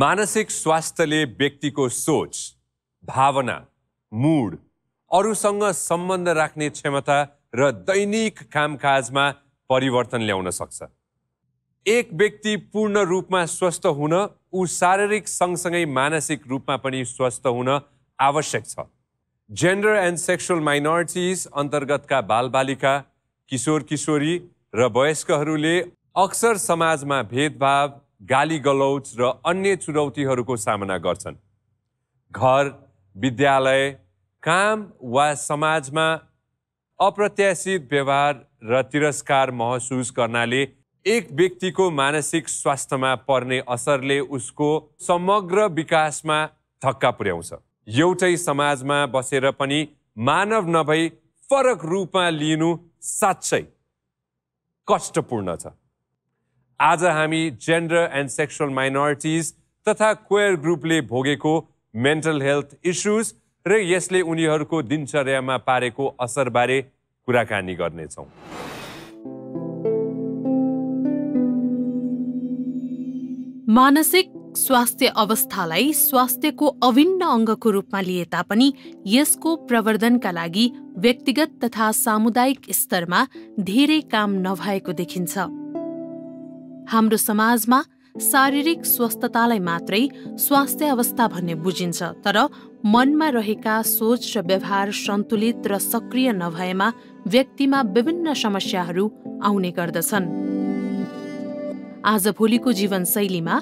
मानसिक स्वास्थ्यले व्यक्तिको सोच, भावना, मूड, अरूसँग सम्बन्ध राख्ने क्षमता र दैनिक कामकाजमा परिवर्तन ल्याउन सक्छ। एक व्यक्ति पूर्ण रूपमा स्वस्थ हुन ऊ शारीरिक सँगसँगै मानसिक रूपमा पनि स्वस्थ हुन आवश्यक छ। जेन्डर एन्ड सेक्सुअल माइनोरिटीज अन्तर्गतका बालबालिका, किशोर-किशोरी र वयस्कहरूले अक्सर समाजमा भेदभाव, गाली-गलौज र अन्य चुनौतीहरूको सामना गर्छन्। घर, विद्यालय, काम वा समाजमा अप्रत्याशित व्यवहार र तिरस्कार महसुस गर्नाले एक व्यक्तिको मानसिक स्वास्थ्यमा पर्ने असरले उसको समग्र विकासमा धक्का पुर्याउँछ। एउटै समाजमा बसेर पनि मानव नभई फरक रूपमा लिनु साँच्चै कष्टपूर्ण छ। आज हामी जेन्डर एन्ड सेक्सुअल माइनोरिटीज तथा क्वेयर ग्रुपले भोगेको मेन्टल हेल्थ इश्यूज र यसले उनीहरूको दिनचर्यामा पारेको असरबारे कुराकानी गर्नेछौँ। मानसिक स्वास्थ्य अवस्थालाई स्वास्थ्यको अभिन्न अङ्गको रूपमा लिए तापनि यसको प्रवर्धनका लागि व्यक्तिगत तथा सामुदायिक स्तरमा धेरै काम नभएको देखिन्छ। हाम्रो समाजमा शारीरिक स्वस्थतालाई मात्रै स्वास्थ्य अवस्था भन्ने बुझिन्छ, तर मनमा रहेका सोच र व्यवहार सन्तुलित र सक्रिय नभएमा व्यक्तिमा विभिन्न समस्याहरू आउने गर्दछन्। आजभोलिको जीवनशैलीमा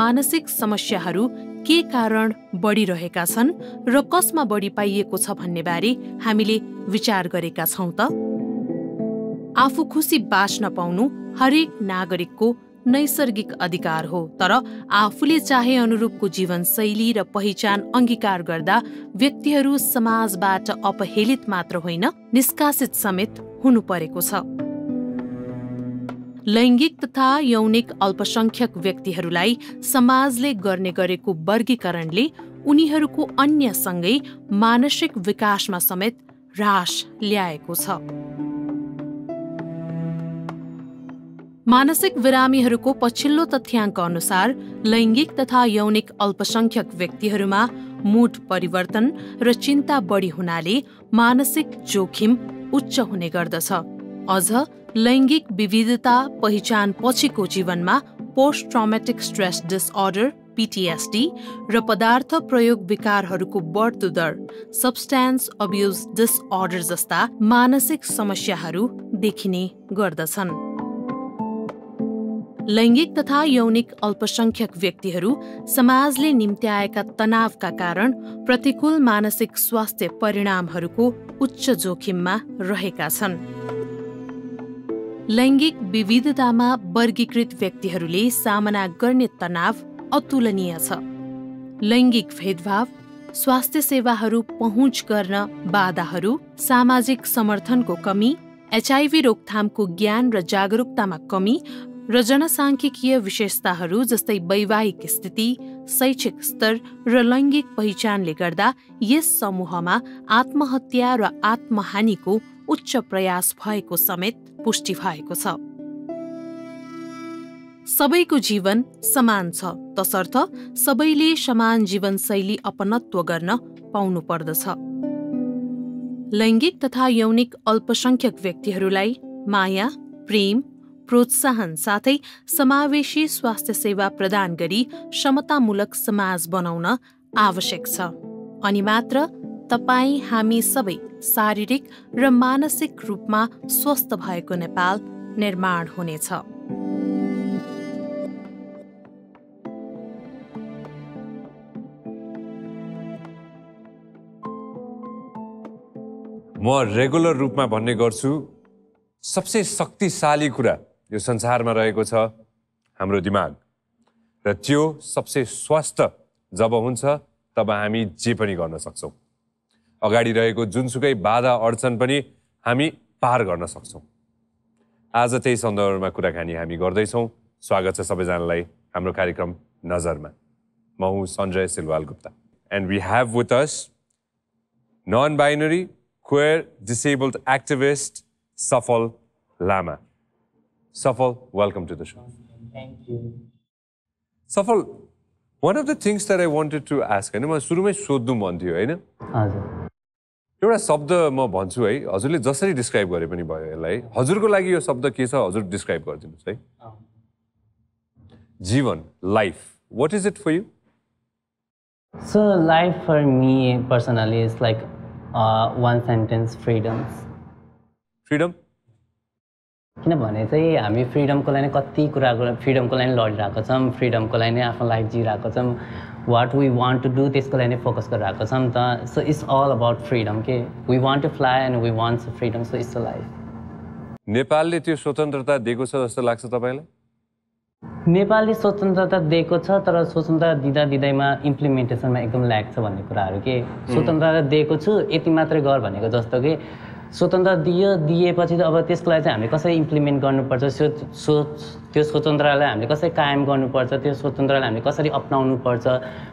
मानसिक समस्याहरू के कारण बढिरहेका छन् र कसमा बढी पाइएको छ भन्ने बारे हामीले विचार गरेका छौँ त। आफू खुसी बाँच्न पाउनु हरेक नागरिकको नैसर्गिक अधिकार हो, तर आफूले चाहे अनुरूपको जीवनशैली र पहिचान अंगीकार गर्दा व्यक्तिहरू समाजबाट अपहेलित मात्र होइन, निष्कासित समेत हुनु परेको छ। लैङ्गिक तथा यौनिक अल्पसंख्यक व्यक्तिहरूलाई समाजले गर्ने गरेको वर्गीकरणले उनीहरूको अन्यसँगै मानसिक विकासमा समेत ह्रास ल्याएको छ। मानसिक बिरामीहरूको पछिल्लो तथ्याङ्क अनुसार लैङ्गिक तथा यौनिक अल्पसंख्यक व्यक्तिहरूमा मूड परिवर्तन र चिन्ता बढी हुनाले मानसिक जोखिम उच्च हुने गर्दछ। अझ लैङ्गिक विविधता पहिचान पछिको जीवनमा post traumatic stress disorder (PTSD) र पदार्थ प्रयोग विकारहरूको बढ्दो दर सब्सट्यान्स अब्युज डिसअर्डर जस्ता मानसिक समस्याहरू देखिने गर्दछन्। लैङ्गिक तथा यौनिक अल्पसंख्यक व्यक्तिहरू समाजले निम्त्याएका तनावका कारण प्रतिकूल मानसिक स्वास्थ्य परिणामहरूको उच्च जोखिममा रहेका छन्। लैङ्गिक विविधतामा वर्गीकृत व्यक्तिहरूले सामना गर्ने तनाव अतुलनीय छ। लैङ्गिक भेदभाव, स्वास्थ्य सेवाहरू पहुँच गर्न बाधाहरू, सामाजिक समर्थनको कमी, HIV रोकथामको ज्ञान र जागरुकतामा कमी र जनसांख्यिकीय विशेषताहरू जस्तै वैवाहिक स्थिति, शैक्षिक स्तर र लैङ्गिक पहिचानले गर्दा यस समूहमा आत्महत्या र आत्महानिको उच्च प्रयास भएको समेत पुष्टि भएको छ। सबैको जीवन समान छ, तसर्थ सबैले समान जीवनशैली अपनत्व गर्न पाउनु पर्दछ। लैङ्गिक तथा यौनिक अल्पसंख्यक व्यक्तिहरूलाई माया, प्रेम, प्रोत्साहन साथै समावेशी स्वास्थ्य सेवा प्रदान गरी समतामूलक समाज बनाउन आवश्यक छ। अनि मात्र तपाई हामी सबै शारीरिक र मानसिक रूपमा स्वस्थ भएको नेपाल निर्माण हुनेछ। म रेगुलर रूपमा भन्ने गर्छु, सबसे शक्तिशाली कुरा यो संसारमा रहेको छ हाम्रो दिमाग, र त्यो सबसे स्वस्थ जब हुन्छ तब हामी जे पनि गर्न सक्छौं। अगाडि रहेको जुनसुकै बाधा अडचन पनि हामी पार गर्न सक्छौं। आज त्यही सन्दर्भमा कुराकानी हामी गर्दैछौँ। स्वागत छ सबैजनालाई हाम्रो कार्यक्रम नजरमा। म हुँ Sanjay Silwal Gupta and we have with us non binary queer disabled activist Safal Lama. Safal, welcome to the show. Thank you. Safal, One of the things that I wanted to ask, and I was surumay shodhu mandiyo, right? Yes. Your sabda ma banchu hai. Hazurle jasari describe gare pani bhayo elai. Hazur ko lagi yo sabda ke cha? Hazur describe gardinus hai. Jivan, life. What is it for you? So life for me personally is like one sentence, freedoms. Freedom? किनभने चाहिँ हामी freedom को लागि कति कुरा freedom को लागि लडिरहेको छम फ्रीडम को लागि आफ्नो लाइफ जिरहेको छम what we want to do त्यसको लागि फोकस गरिरहेको छम त so it's all about freedom के we want to fly and we want freedom so it's a life नेपालले त्यो स्वतन्त्रता दिएको छ जस्तो लाग्छ तपाईलाई नेपालले स्वतन्त्रता दिएको छ तर स्वतन्त्रता दिदा दिदैमा इम्प्लिमेन्टेसनमा एकदम ल्याक छ भन्ने कुराहरु के स्वतन्त्रता दिएको छु यति मात्र गर भनेको जस्तो के स्वतन्त्रता दिएपछि अब त्यसको लागि चाहिँ हामीले कसरी इम्प्लिमेन्ट गर्नुपर्छ त्यो स्वतन्त्रतालाई हामीले कसरी कायम गर्नुपर्छ त्यो स्वतन्त्रतालाई हामीले कसरी अपनाउनुपर्छ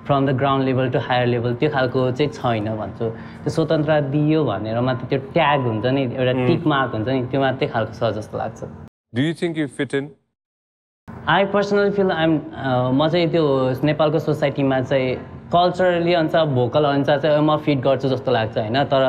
from the ground level to higher level त्यो खालको चाहिँ छैन भन्छु त्यो स्वतन्त्रता दियो भनेर मात्र त्यो ट्याग हुन्छ नि एउटा टिक मार्क हुन्छ नि त्यो मात्रै खालको छ जस्तो लाग्छ do you think you fit in I personally feel I am म चाहिँ त्यो नेपालको सोसाइटीमा चाहिँ कल्चरली अनुसार भोकल अनुसार चाहिँ म फिट गर्छु जस्तो लाग्छ हैन तर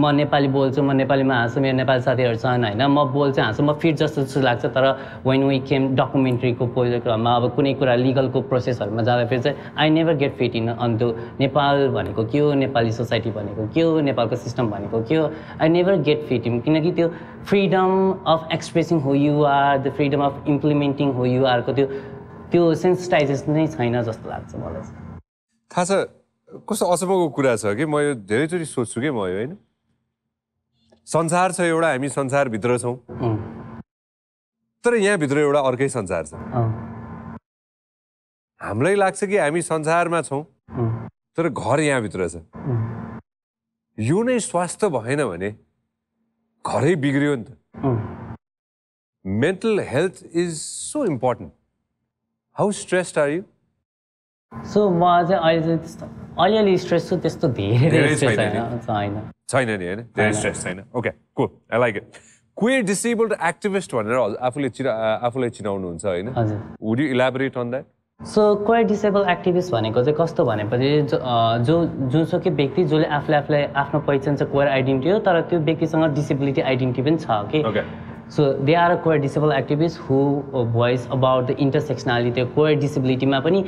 म नेपाली बोल्छु म नेपालीमा हाँस्छु मेरो नेपाली साथीहरु छन् हैन म बोल्छु हाँस्छु म फिट जस्तो लाग्छ तर व्हेन वी केम डकुमेन्ट्री को प्रोजेक्टमा अब कुनै कुरा लीगल को प्रोसेसहरुमा जाँदा फेरि चाहिँ I never get fit in on to Nepal भनेको के हो नेपाली सोसाइटी भनेको के हो नेपालको सिस्टम भनेको के हो I never get fit in किनकि त्यो freedom of expressing who you are the freedom of implementing who you are को त्यो सेन्सिटाइजेसन नै छैन जस्तो लाग्छ मलाई थाहा छ कस्तो असम्भवको कुरा छ के म यो धेरैचोटी सोच्छु के म यो हैन संसार छ एउटा हामी संसार भित्र छौं तर यहाँ भित्र एउटा अर्कै संसार छ हामीलाई लाग्छ कि हामी संसारमा छौं तर घर यहाँ भित्र छ यो नै स्वास्थ्य भएन भने घरै बिग्रियो नि त mental health is so important how stressed are you So, I stress with this to the Okay, cool. I like it. Queer disabled activist one. Would you elaborate on that? So, queer disabled activist one because Okay. So they are a queer disabled activists who voice about the intersectionality of queer disability ma pani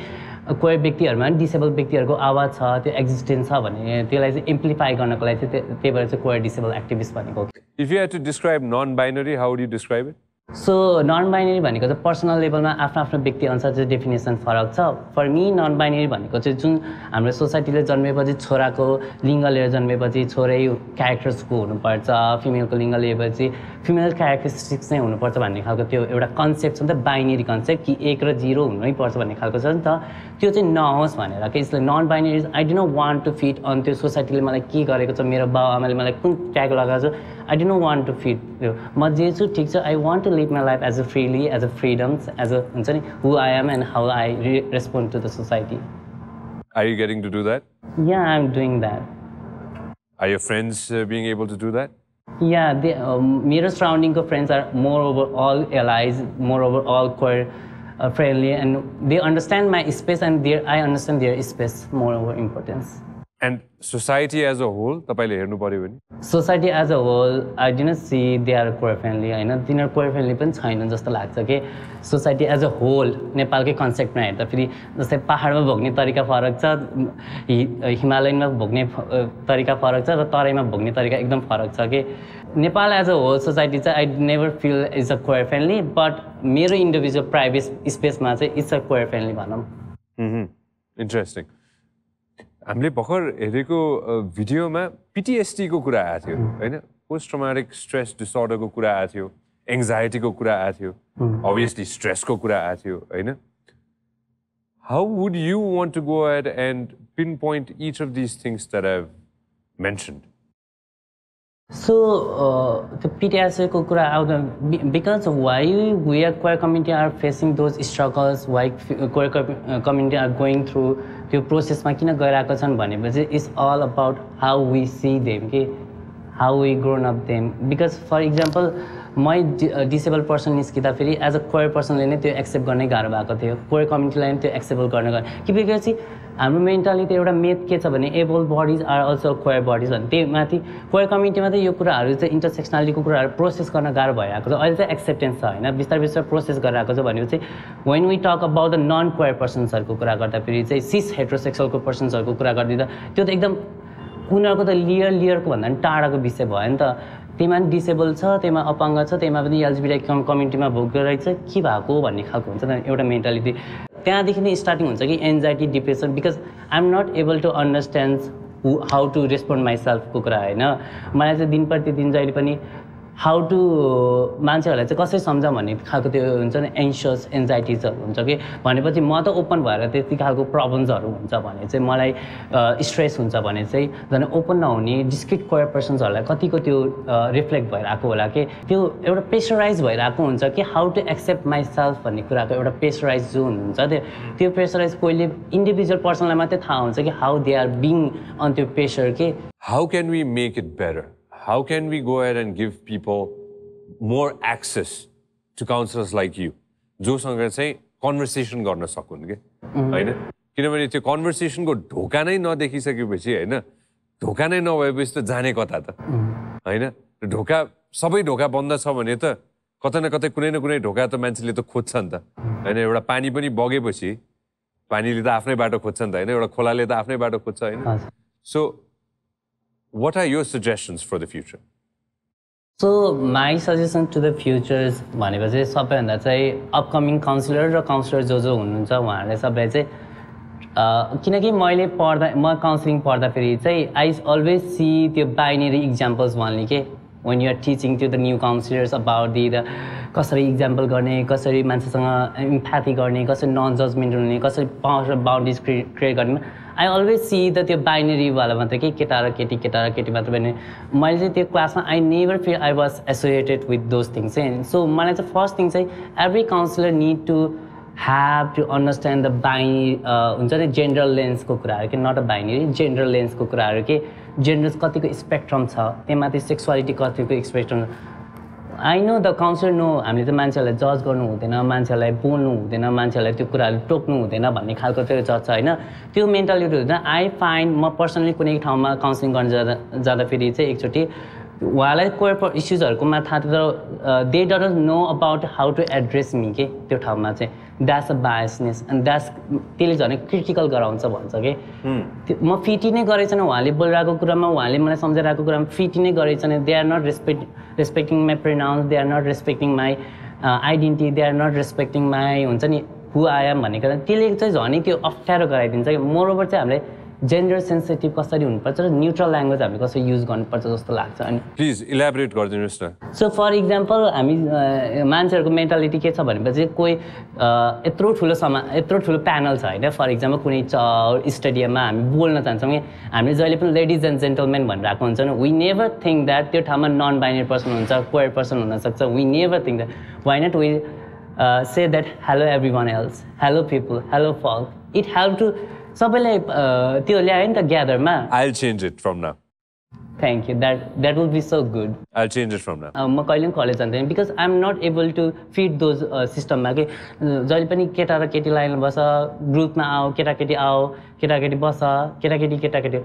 queer व्यक्तिहरुमा disabled व्यक्तिहरुको आवाज छ त्यो existence छ भने त्यसलाई चाहिँ amplify गर्नको लागि चाहिँ त्यही भएर चाहिँ queer disabled activists भनेको If you had to describe non-binary how would you describe it? So non-binary भनेको चाहिँ पर्सनल लेभलमा आफ्नो आफ्नो व्यक्ति अनुसार चाहिँ डेफिनेसन फरक छ फर मी non-binary भनेको चाहिँ जुन हाम्रो सोसाइटीले जन्मेपछि छोराको लिंग लिएर जन्मेपछि छोरै क्यारेक्टर्सको हुनुपर्छ फिमेलको लिंग लिएपछि फिमेल क्यारेक्टरिस्टिक्स नै हुनुपर्छ भन्ने खालको त्यो एउटा कन्सेप्ट छ नि त बाइनरी कन्सेप्ट कि 1 र 0 हुनै पर्छ भन्ने खालको छ नि त त्यो चाहिँ नहोस् भनेर के यसले non-binary I do not want to fit on त्यो सोसाइटीले मलाई के गरेको छ मेरो बाउ आमाले मलाई कुन ट्याग लगाएको छ I do not want to fit म जे छु ठीक छ I want to live my life as a freely as a freedoms as a who I am and how I respond to the society Are you getting to do that? Yeah, I'm doing that Are your friends being able to do that? Yeah, the mirror surrounding of friends are moreover all allies moreover all queer friendly and they understand my space and I understand their space moreover importance And society as a whole, तपाईले हेर्नु पर्यो भने Society as a whole, I didn't see they are queer friendly. I know they are queer friendly पनि छैनन् जस्तो लाग्छ के Society as a whole, नेपालकै कन्सेप्टमा हेर्दा फेरि जस्तै पहाडमा भोग्ने तरिका फरक छ, हिमालयनमा भोग्ने तरिका फरक छ र तराईमा भोग्ने तरिका एकदम फरक छ के Nepal as a whole society चाहिँ I never feel is a queer friendly, but मेरो individual private spaceमा चाहिँ it's a queer friendly भनौं Interesting. हामीले भर्खर हेरेको भिडियोमा PTSD को कुरा आएको थियो हैन पोस्ट ट्रॉमेटिक स्ट्रेस डिसऑर्डर को कुरा आएको थियो एंजाइटी को कुरा आएको थियो obviously स्ट्रेस को कुरा आएको थियो हैन how would you want to go ahead and pinpoint each of these things that I have mentioned So the PTSD ko kura out because why we are queer community are facing those struggles why queer community are going through त्यो प्रोसेसमा किन गइराको छन् भनेपछि it's all about how we see them के how we grown up them. Because for example, my disabled person is kitaferi as a queer person le nai tyo accept garnai garo bhako thyo. Queer community le nai tyo acceptable garnai garne. के भएपछि हाम्रो mentality एउटा myth के छ भने able bodies are also queer bodies अनि त्यही माथि क्वेयर कम्युनिटीमा चाहिँ यो कुराहरु चाहिँ इन्टरसेक्सनालिटीको कुराहरु प्रोसेस गर्न गाह्रो भइरहेको छ अहिले चाहिँ एक्सेप्टेन्स छ हैन बिस्तारै बिस्तारै प्रोसेस गरिरहेको छ भनेपछि when we talk about the non queer पर्सन्सहरुको कुरा गर्दाखेरि चाहिँ सिस हेटेरोसेक्सुअलको पर्सन्सहरुको कुरा गर्दिदा त्यो त एकदम उनीहरुको त लेयर लेयरको भन्दा पनि टाढाको विषय भयो नि त त्यमा डिसेबल छ त्यमा अपाङ्ग छ त्यमा पनि एलजीबीटी कम्युनिटीमा भोगिरहेछ के भएको भन्ने खालको हुन्छ नि एउटा मेन्टालिटी त्यहाँदेखि नै स्टार्टिङ हुन्छ कि anxiety depression because I am not able to understand how to respond myself को कुरा हैन मलाई चाहिँ दिन प्रतिदिन जहिले पनि हाउ टू मान्छेहरुलाई चाहिँ कसरी समझाउँ भन्ने खालको त्यो हुन्छ नि एन्सियस एन्जाइटीजहरु हुन्छ कि भनेपछि म त ओपन भएर त्यति खालको प्रब्लम्सहरु हुन्छ भने चाहिँ मलाई स्ट्रेस हुन्छ भने चाहिँ जन ओपन नहुने डिस्क्रिट क्वायर पर्सन्सहरुलाई कतिको त्यो रिफ्लेक्ट भइराको होला के त्यो एउटा प्रेशराइज भइराको हुन्छ कि how to accept myself भन्ने कुराको एउटा प्रेशराइज जोन हुन्छ त्यो प्रेशराइज कोइले इन्डिभिजुअल पर्सनलाई मात्र थाहा हुन्छ कि how they are being on त्यो प्रेशर के how can we make it better How can we go ahead and give people more access to counselors like you? जो सँग चाहिँ conversation गर्न सकुन् के हैन किनभने त्यो conversation को ढोका नै नदेखिसकेपछि हैन ढोका नै नभएपछि त जाने कता त हैन ढोका सबै ढोका बन्द छ भने त कतै न कतै कुनै न कुनै ढोका त मान्छेले त खोज्छ नि त हैन एउटा पानी पनि बगेपछि पानीले त आफ्नै बाटो खोज्छ नि त हैन एउटा खोलाले त आफ्नै बाटो खोज्छ हैन so What are your suggestions for the future? So my suggestion to the future is भनेपछि सबैभन्दा चाहिँ अपकमिङ काउन्सिलर र काउन्सिलर जो हुनुहुन्छ उहाँहरूले सबै चाहिँ किनकि मैले पढ्दा म काउन्सिलिङ पढ्दाखेरि चाहिँ आई अलवेज सी त्यो बाइनरी एक्जाम्पल्स भन्ने के when you are teaching to the new counselors about the कसरी एक्जाम्पल गर्ने कसरी मान्छेसँग एम्प्याथी गर्ने कसरी नन जजमेन्टल हुने कसरी पावर बाउन्ड्रीज क्रिएट गर्ने I always see that the binary वाला मतलब कि केटा र केटी मात्र भने मैले चाहिँ त्यो क्लासमा I never feel I was associated with those things and so मलाई चाहिँ first thing चाहिँ every counselor need to have to understand the binary हुन्छ नि जेन्डर लेन्स को कुराहरु के not a binary gender lens को कुराहरु के जेन्डर कतिको स्पेक्ट्रम छ त्यसमाथि सेक्सुअलिटी कतिको spectrum I know the counselor no हामीले चाहिँ मान्छेलाई जज गर्नु हुँदैन मान्छेलाई बोल्नु हुँदैन मान्छेलाई त्यो कुराहरु टोक्नु हुँदैन भन्ने खालको त्यो जज छ हैन त्यो मेन्टालिटी हुन्छ I find म पर्सनली कुनै ठाउँमा काउन्सलिङ गर्न जाँदा फेरि चाहिँ एकचोटी उहाँलाई कोर इश्युजहरुकोमा थाहा थियो तर they don't know about how to address me के त्यो ठाउँमा चाहिँ that's a biasness and that's त्यसले झन् क्रिटिकल गराउँछ भन्छ के म फिटी नै गरेछन् उहाँले बोलिरहेको कुरामा उहाँले मलाई सम्झाइरहेको कुरामा फिटी नै गरेछन् they are not respecting my pronouns they are not respecting my identity they are not respecting my हुन्छ नि हु आई एम भन्ने कुरा त्यसले चाहिँ झन् त्यो अप्ठ्यारो गराइदिन्छ कि मोरओभर चाहिँ हामीले जेन्डर सेन्सिटिभ कसरी हुनुपर्छ र न्युट्रल ल्याङ्ग्वेज हामीले कसरी युज गर्नुपर्छ जस्तो लाग्छ अनि प्लिज इलाबोरेट गरिदिनुहोस् न सो फर इक्जाम्पल हामी मान्छेहरुको मेन्टालिटी के छ भनेपछि कोही यत्रो ठुलो प्यानल छ हैन फर इक्जाम्पल कुनै स्टेडियममा हामी बोल्न चाहन्छौँ कि हामीले जहिले पनि लेडिज एन्ड जेन्टलमेन भनिरहेको हुन्छ नि वी नेभर थिङ्क द्याट त्यो ठाउँमा नन बाइनरी पर्सन हुन्छ क्वेयर पर्सन हुनसक्छ we never think that why not we say that hello everyone else hello people hello folk it help to सबैले त्यो ल्याए नि त ग्यादरमा I'll change it from now thank you that will be so good I'll change it from now म कहिले पनि college जान्दिनँ because I'm not able to feed those system मा के जहिले पनि केटा र केटी लाइनमा बस ग्रुपमा आओ केटाकेटी बस केटाकेटी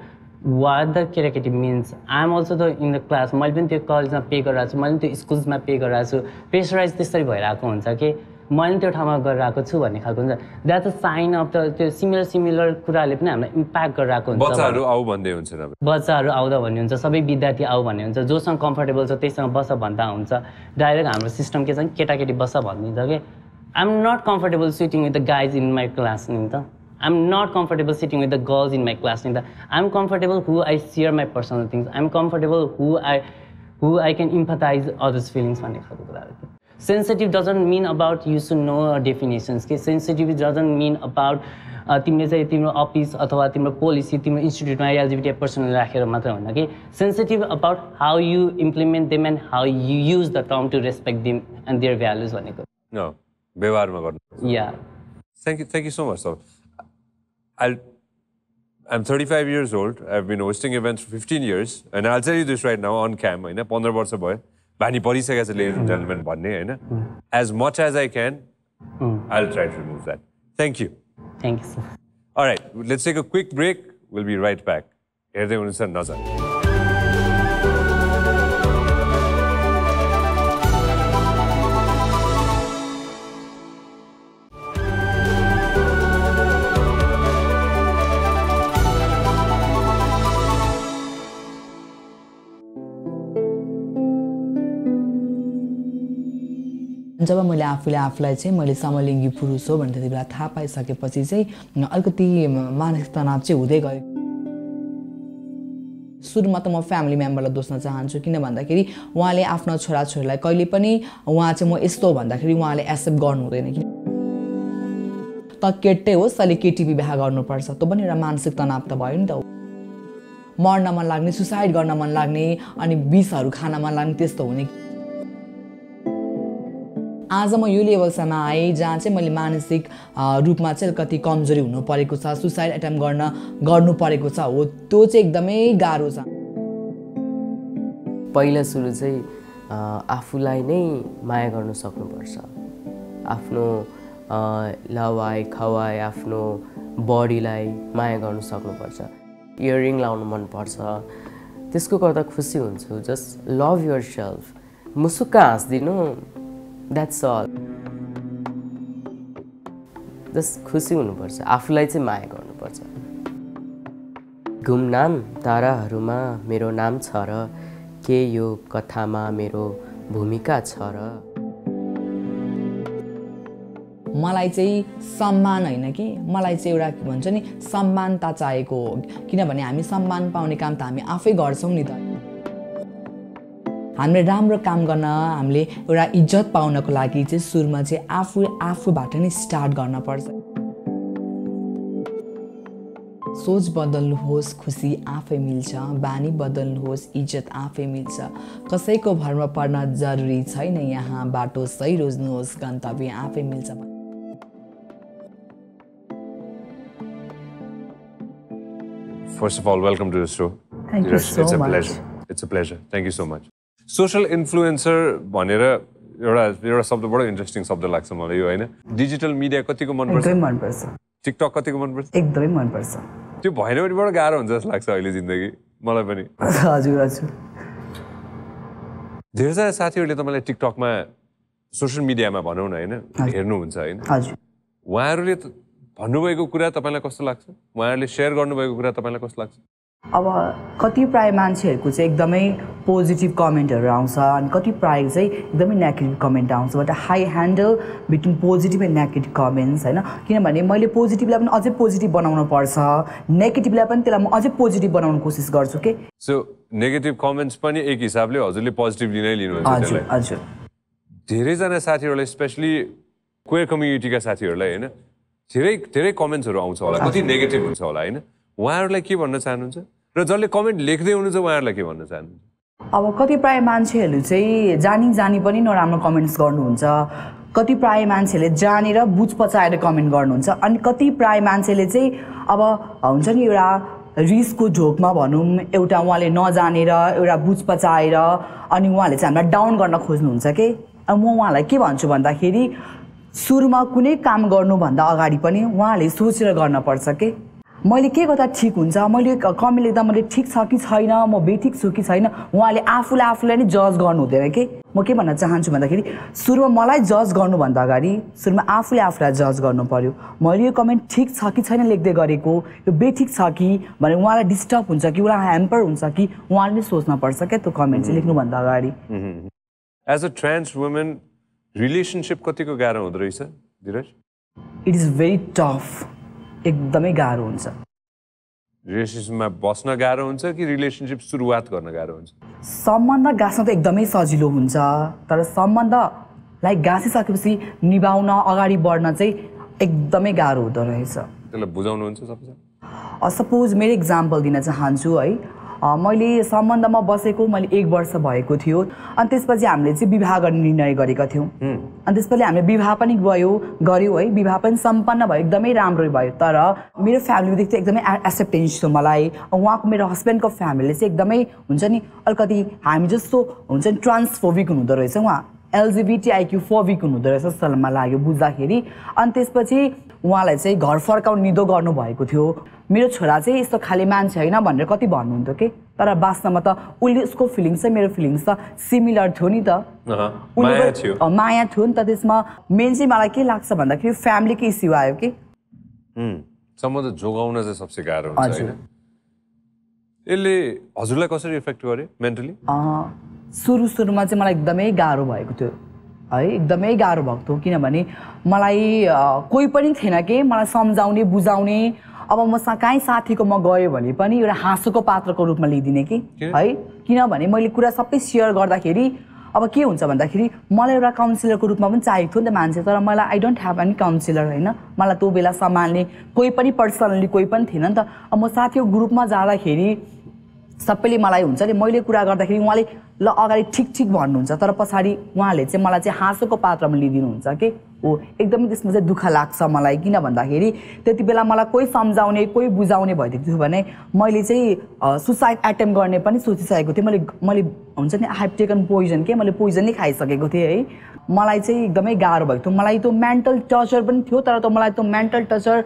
what the केटाकेटी means I'm also the in the class मैले पनि त्यो कलेजमा पे गरिरहेको छु मैले त्यो स्कुल्समा पे गरिरहेको छु प्रेसराइज त्यसरी भइरहेको हुन्छ कि मैले त्यो ठाउँमा गरिरहेको छु भन्ने खालको हुन्छ that's a sign of the त्यो सिमिलर कुराले पनि हामीलाई इम्प्याक्ट गरिरहेको हुन्छ बच्चाहरू आउँदा भन्ने हुन्छ सबै विद्यार्थी आऊ भन्ने हुन्छ जोसँग कम्फर्टेबल छ त्यससँग बस भन्दा हुन्छ डाइरेक्ट हाम्रो सिस्टम के छ केटाकेटी बस भनिदिन्छ कि I am not comfortable sitting with the guys in my class नि त I am not comfortable sitting with the girls in my class नि त I am comfortable who I share my personal things I am comfortable who I can empathise others feelings भन्ने खालको कुराहरू Sensitive doesn't mean about you should know definitions. Okay? Sensitive doesn't mean about तिम्रो चाहिँ तिम्रो office अथवा तिम्रो policy तिम्रो इन्स्टिट्युटमा LGBT personal राखेर मात्र होइन कि sensitive about how you implement them and how you use the term to respect them and their values भनेको व्यवहारमा गर्नु या thank you so much sir I I'm 35 years old. I've been hosting events for 15 years. And I'll tell you this right now on cam. As much as I can, I'll try to remove that. Thank you. Thank you, sir. All right, let's take a quick break. We'll be right back. Herde huncha nazar. जब मैले आफूलाई चाहिँ मैले समलिङ्गी पुरुष हो भन्ने बेला थाहा पाइसकेपछि चाहिँ अलिकति मानसिक तनाव चाहिँ हुँदै गयो। सुरुमा त म फ्यामिली मेम्बरलाई दोस्न चाहन्छु किन भन्दाखेरि उहाँले आफ्नो छोराछोरीलाई कहिले पनि उहाँ चाहिँ म यस्तो भन्दाखेरि उहाँले एक्सेप्ट गर्नु हुँदैन किन त केटै हो सले केटी विवाह गर्नुपर्छ त्यो पनि एउटा मानसिक तनाव त भयो नि त। मर्न मन लाग्ने, सुसाइड गर्न मन लाग्ने अनि विषहरू खान मन लाग्ने त्यस्तो हुने। आज म यो लेभलसम्म आए जहाँ चाहिँ मैले मानसिक रूपमा चाहिँ कति कमजोरी हुनु परेको छ, सुसाइड अटेम्प्ट गर्नु परेको छ हो त्यो चाहिँ एकदमै गाह्रो छ। पहिला सुरु चाहिँ आफूलाई नै माया गर्न सक्नुपर्छ। आफ्नो लवाई खवाई आफ्नो बडीलाई माया गर्न सक्नुपर्छ। इयरिङ लाउन मन पर्छ त्यसको गर्दा खुसी हुन्छु। जस्ट लभ योरसेल्फ, मुसुक्क हाँस्दिनु, that's all. Just खुशी हुनुपर्छ, आफूलाई चाहिँ माया गर्नुपर्छ। गुमनाम ताराहरुमा मेरो नाम छ र के यो कथामा मेरो भूमिका छ र मलाई चाहिँ सम्मान हैन कि मलाई चाहिँ एउटा के भन्छ नि सम्मानता चाहिएको हो किनभने हामी सम्मान पाउने काम त हामी आफै गर्छौं नि त। हामीले राम्रो काम गर्न हामीले एउटा इज्जत पाउनको लागि चाहिँ सुरुमा चाहिँ आफूबाट नै स्टार्ट गर्न पर्छ। सोच बदल्नुहोस्, खुसी आफै मिल्छ। बानी बदल्नुहोस्, इज्जत आफै मिल्छ। कसैको भरमा पर्न जरुरी छैन। यहाँ बाटो सही रोज्नुहोस्, गन्तव्य आफै मिल्छ। First of all, welcome to the show. Thank you so much. It's a pleasure. It's a pleasure. Thank you so much. Social influencer भनेर एउटा शब्द बडो इन्ट्रेस्टिङ शब्द लाग्छ मलाई यो हैन। डिजिटल मिडिया कतिको मन पर्छ? एकदमै मन पर्छ। टिकटक कतिको मन पर्छ? एकदमै मन पर्छ। त्यो भएन भने बडो गाह्रो हुन्छ जस्तो लाग्छ अहिले जिन्दगी मलाई पनि। हजुर हजुर। धेरैजना साथीहरुले त मलाई टिकटकमा सोशल मिडियामा भनौं न हैन हेर्नु हुन्छ हैन। हजुर। उहाँहरुले भन्नुभएको कुरा तपाईलाई कस्तो लाग्छ? उहाँहरुले शेयर गर्नुभएको कुरा तपाईलाई कस्तो लाग्छ? अब कति प्राय मान्छेहरुको चाहिँ एकदमै पोजिटिभ कमेन्टहरु आउँछ अनि कति प्राय चाहिँ एकदमै नेगेटिभ कमेन्ट आउँछ। But high handle between positive and negative comments हैन किनभने मैले पोजिटिभलाई पनि अझै पोजिटिभ बनाउनु पर्छ, नेगेटिभलाई पनि त्यसलाई म अझै पोजिटिभ बनाउन कोसिस गर्छु के। सो नेगेटिभ कमेन्ट्स पनि एक हिसाबले हजुरले पोजिटिभ लिनै लिनुहुन्छ त्यसलाई? हजुर हजुर। धेरै जना साथीहरुले स्पेशली क्वेयर कम्युनिटीका साथीहरुलाई हैन धेरै कमेन्ट्सहरु आउँछ होला, कति नेगेटिभ हुन्छ होला हैन। उहाँहरुलाई के भन्न चाहनुहुन्छ र जसले कमेन्ट लेख्दै हुनुहुन्छ उहाँहरुलाई के भन्न चाहनुहुन्छ? अब कति प्राय मान्छेहरु चाहिँ जानी पनि नराम्रो कमेन्ट्स गर्नुहुन्छ। कति प्राय मान्छेले जानेर बुझ पचाएर कमेन्ट गर्नुहुन्छ अनि कति प्राय मान्छेले चाहिँ अब हुन्छ नि एउटा रिसको झोकमा भनौं एउटा उहाँले नजानेर एउटा बुझ पचाएर अनि उहाँले चाहिँ हामीलाई डाउन गर्न खोज्नुहुन्छ के। अनि म उहाँलाई के भन्छु भन्दाखेरि सुरुमा कुनै काम गर्नु भन्दा अगाडि पनि उहाँले सोचेर गर्न पर्छ के। मैले के गर्दा ठीक हुन्छ, मैले कमेन्ट लेख्दा मैले ठीक छ कि छैन, म बेठिक छु कि छैन, उहाँले आफूलाई नै जज गर्नु हुँदैन के। म के भन्न चाहन्छु भन्दाखेरि सुरुमा मलाई जज गर्नु भन्दा अगाडि सुरुमा आफूलाई जज गर्नु पर्यो। मैले यो कमेन्ट ठीक छ कि छैन लेख्दै गरेको, यो बेठिक छ कि भने उहाँलाई डिस्टर्ब हुन्छ कि उहाँलाई ह्याम्पर हुन्छ कि उहाँले नै सोच्न पर्छ के त्यो कमेन्ट चाहिँ लेख्नु भन्दा अगाडि। As a trans woman relationship कतिको गाह्रो हुँदो रहेछ धीरज? इट इज भेरी टफ, एकदमै गाह्रो हुन्छ। रिलेशनशिपमा बस्न गाह्रो हुन्छ कि रिलेशनशिप सुरुवात गर्न गाह्रो हुन्छ? सम्बन्ध गाँस्न त एकदमै सजिलो हुन्छ तर सम्बन्धलाई गाँसिसकेपछि निभाउन अगाडि बढ्न चाहिँ एकदमै गाह्रो हुँदो रहेछ। त्यसलाई बुझाउनुहुन्छ सबैजना? सपोज मेरो एक्जाम्पल दिन चाहन्छु है। मैले सम्बन्धमा बसेको मैले 1 वर्ष भएको थियो अनि त्यसपछि हामीले चाहिँ विवाह गर्ने निर्णय गरेका थियौं अनि त्यसपछि हामीले विवाह पनि गर्यौ है विवाह पनि सम्पन्न भयो एकदमै राम्रो भयो तर मेरो फ्यामिली देखि एकदमै एक्सेप्टेन्स थियो मलाई उहाँको मेरो हस्बेन्डको फ्यामिलीले चाहिँ एकदमै हुन्छ नि अलिकति हामी जस्तो हुन्छ नि ट्रान्सफोबिक हुँदो रहेछ उहाँ LGBTIQ फोबिक हुँदो रहेछ जस्तो लाग्यो बुझ्दाखेरि अनि त्यसपछि उहाँलाई चाहिँ घर फर्काउन निदो गर्नु भएको थियो मेरो छोरा चाहिँ यस्तो खाली मान्छे हैन भनेर कति भन्नुहुन्थ्यो के तर वास्तवमा त उले उसको फिलिङ्स र मेरो फिलिङ्स त सिमिलर थियो नि त माया थियो नि त त्यसमा मेन चाहिँ मलाई के लाग्छ भन्दाखेरि फ्यामिली के इस्यु आयो के सम्बन्ध जोगाउन चाहिँ सबसे गाह्रो हुन्छ हैन यसले हजुरलाई कसरी इफेक्ट गर्यो मेन्टली सुरु-सुरुमा चाहिँ मलाई एकदमै गाह्रो भएको थियो है एकदमै गाह्रो भएको थियो किनभने मलाई कोही पनि थिएन के मलाई सम्झाउने बुझाउने अब म सकाई साथीको म गयो भने पनि एउटा हाँसोको पात्रको रूपमा लिदिने के है किनभने मैले कुरा सबै शेयर गर्दाखेरि अब के हुन्छ भन्दाखेरि मलाई एउटा काउन्सिलरको रूपमा पनि चाहिएको थियो नि त मान्छे तर मलाई I don't have any counsellor हैन मलाई त्यो बेला सम्हाल्ने कोही पनि पर्सनली कोही पनि थिएन नि त अब म साथीको ग्रुपमा जाँदाखेरि सबैले मलाई हुन्छ नि मैले कुरा गर्दाखेरि उहाँले ल अगाडि ठीक ठीक भन्नुहुन्छ तर पछाडी उहाँले चाहिँ मलाई चाहिँ हाँसोको पात्रमा लिदिनु हुन्छ के ओ एकदमै त्यसमा चाहिँ दुख लाग्छ मलाई किन भन्दाखेरि त्यतिबेला मलाई कोही सम्झाउने कोही बुझाउने भइदिन्थ्यो भने मैले चाहिँ सुसाइड अटेम्प्ट गर्ने पनि सोचिसकेको थिए मैले हुन्छ नि आई ह्याभ टेकन पोइजन के मैले पोइजन नै खाइसकेको थिए है मलाई चाहिँ एकदमै गाह्रो भएको थियो मलाई त्यो मेन्टल टर्चर पनि थियो तर त मलाई त्यो मेन्टल टर्चर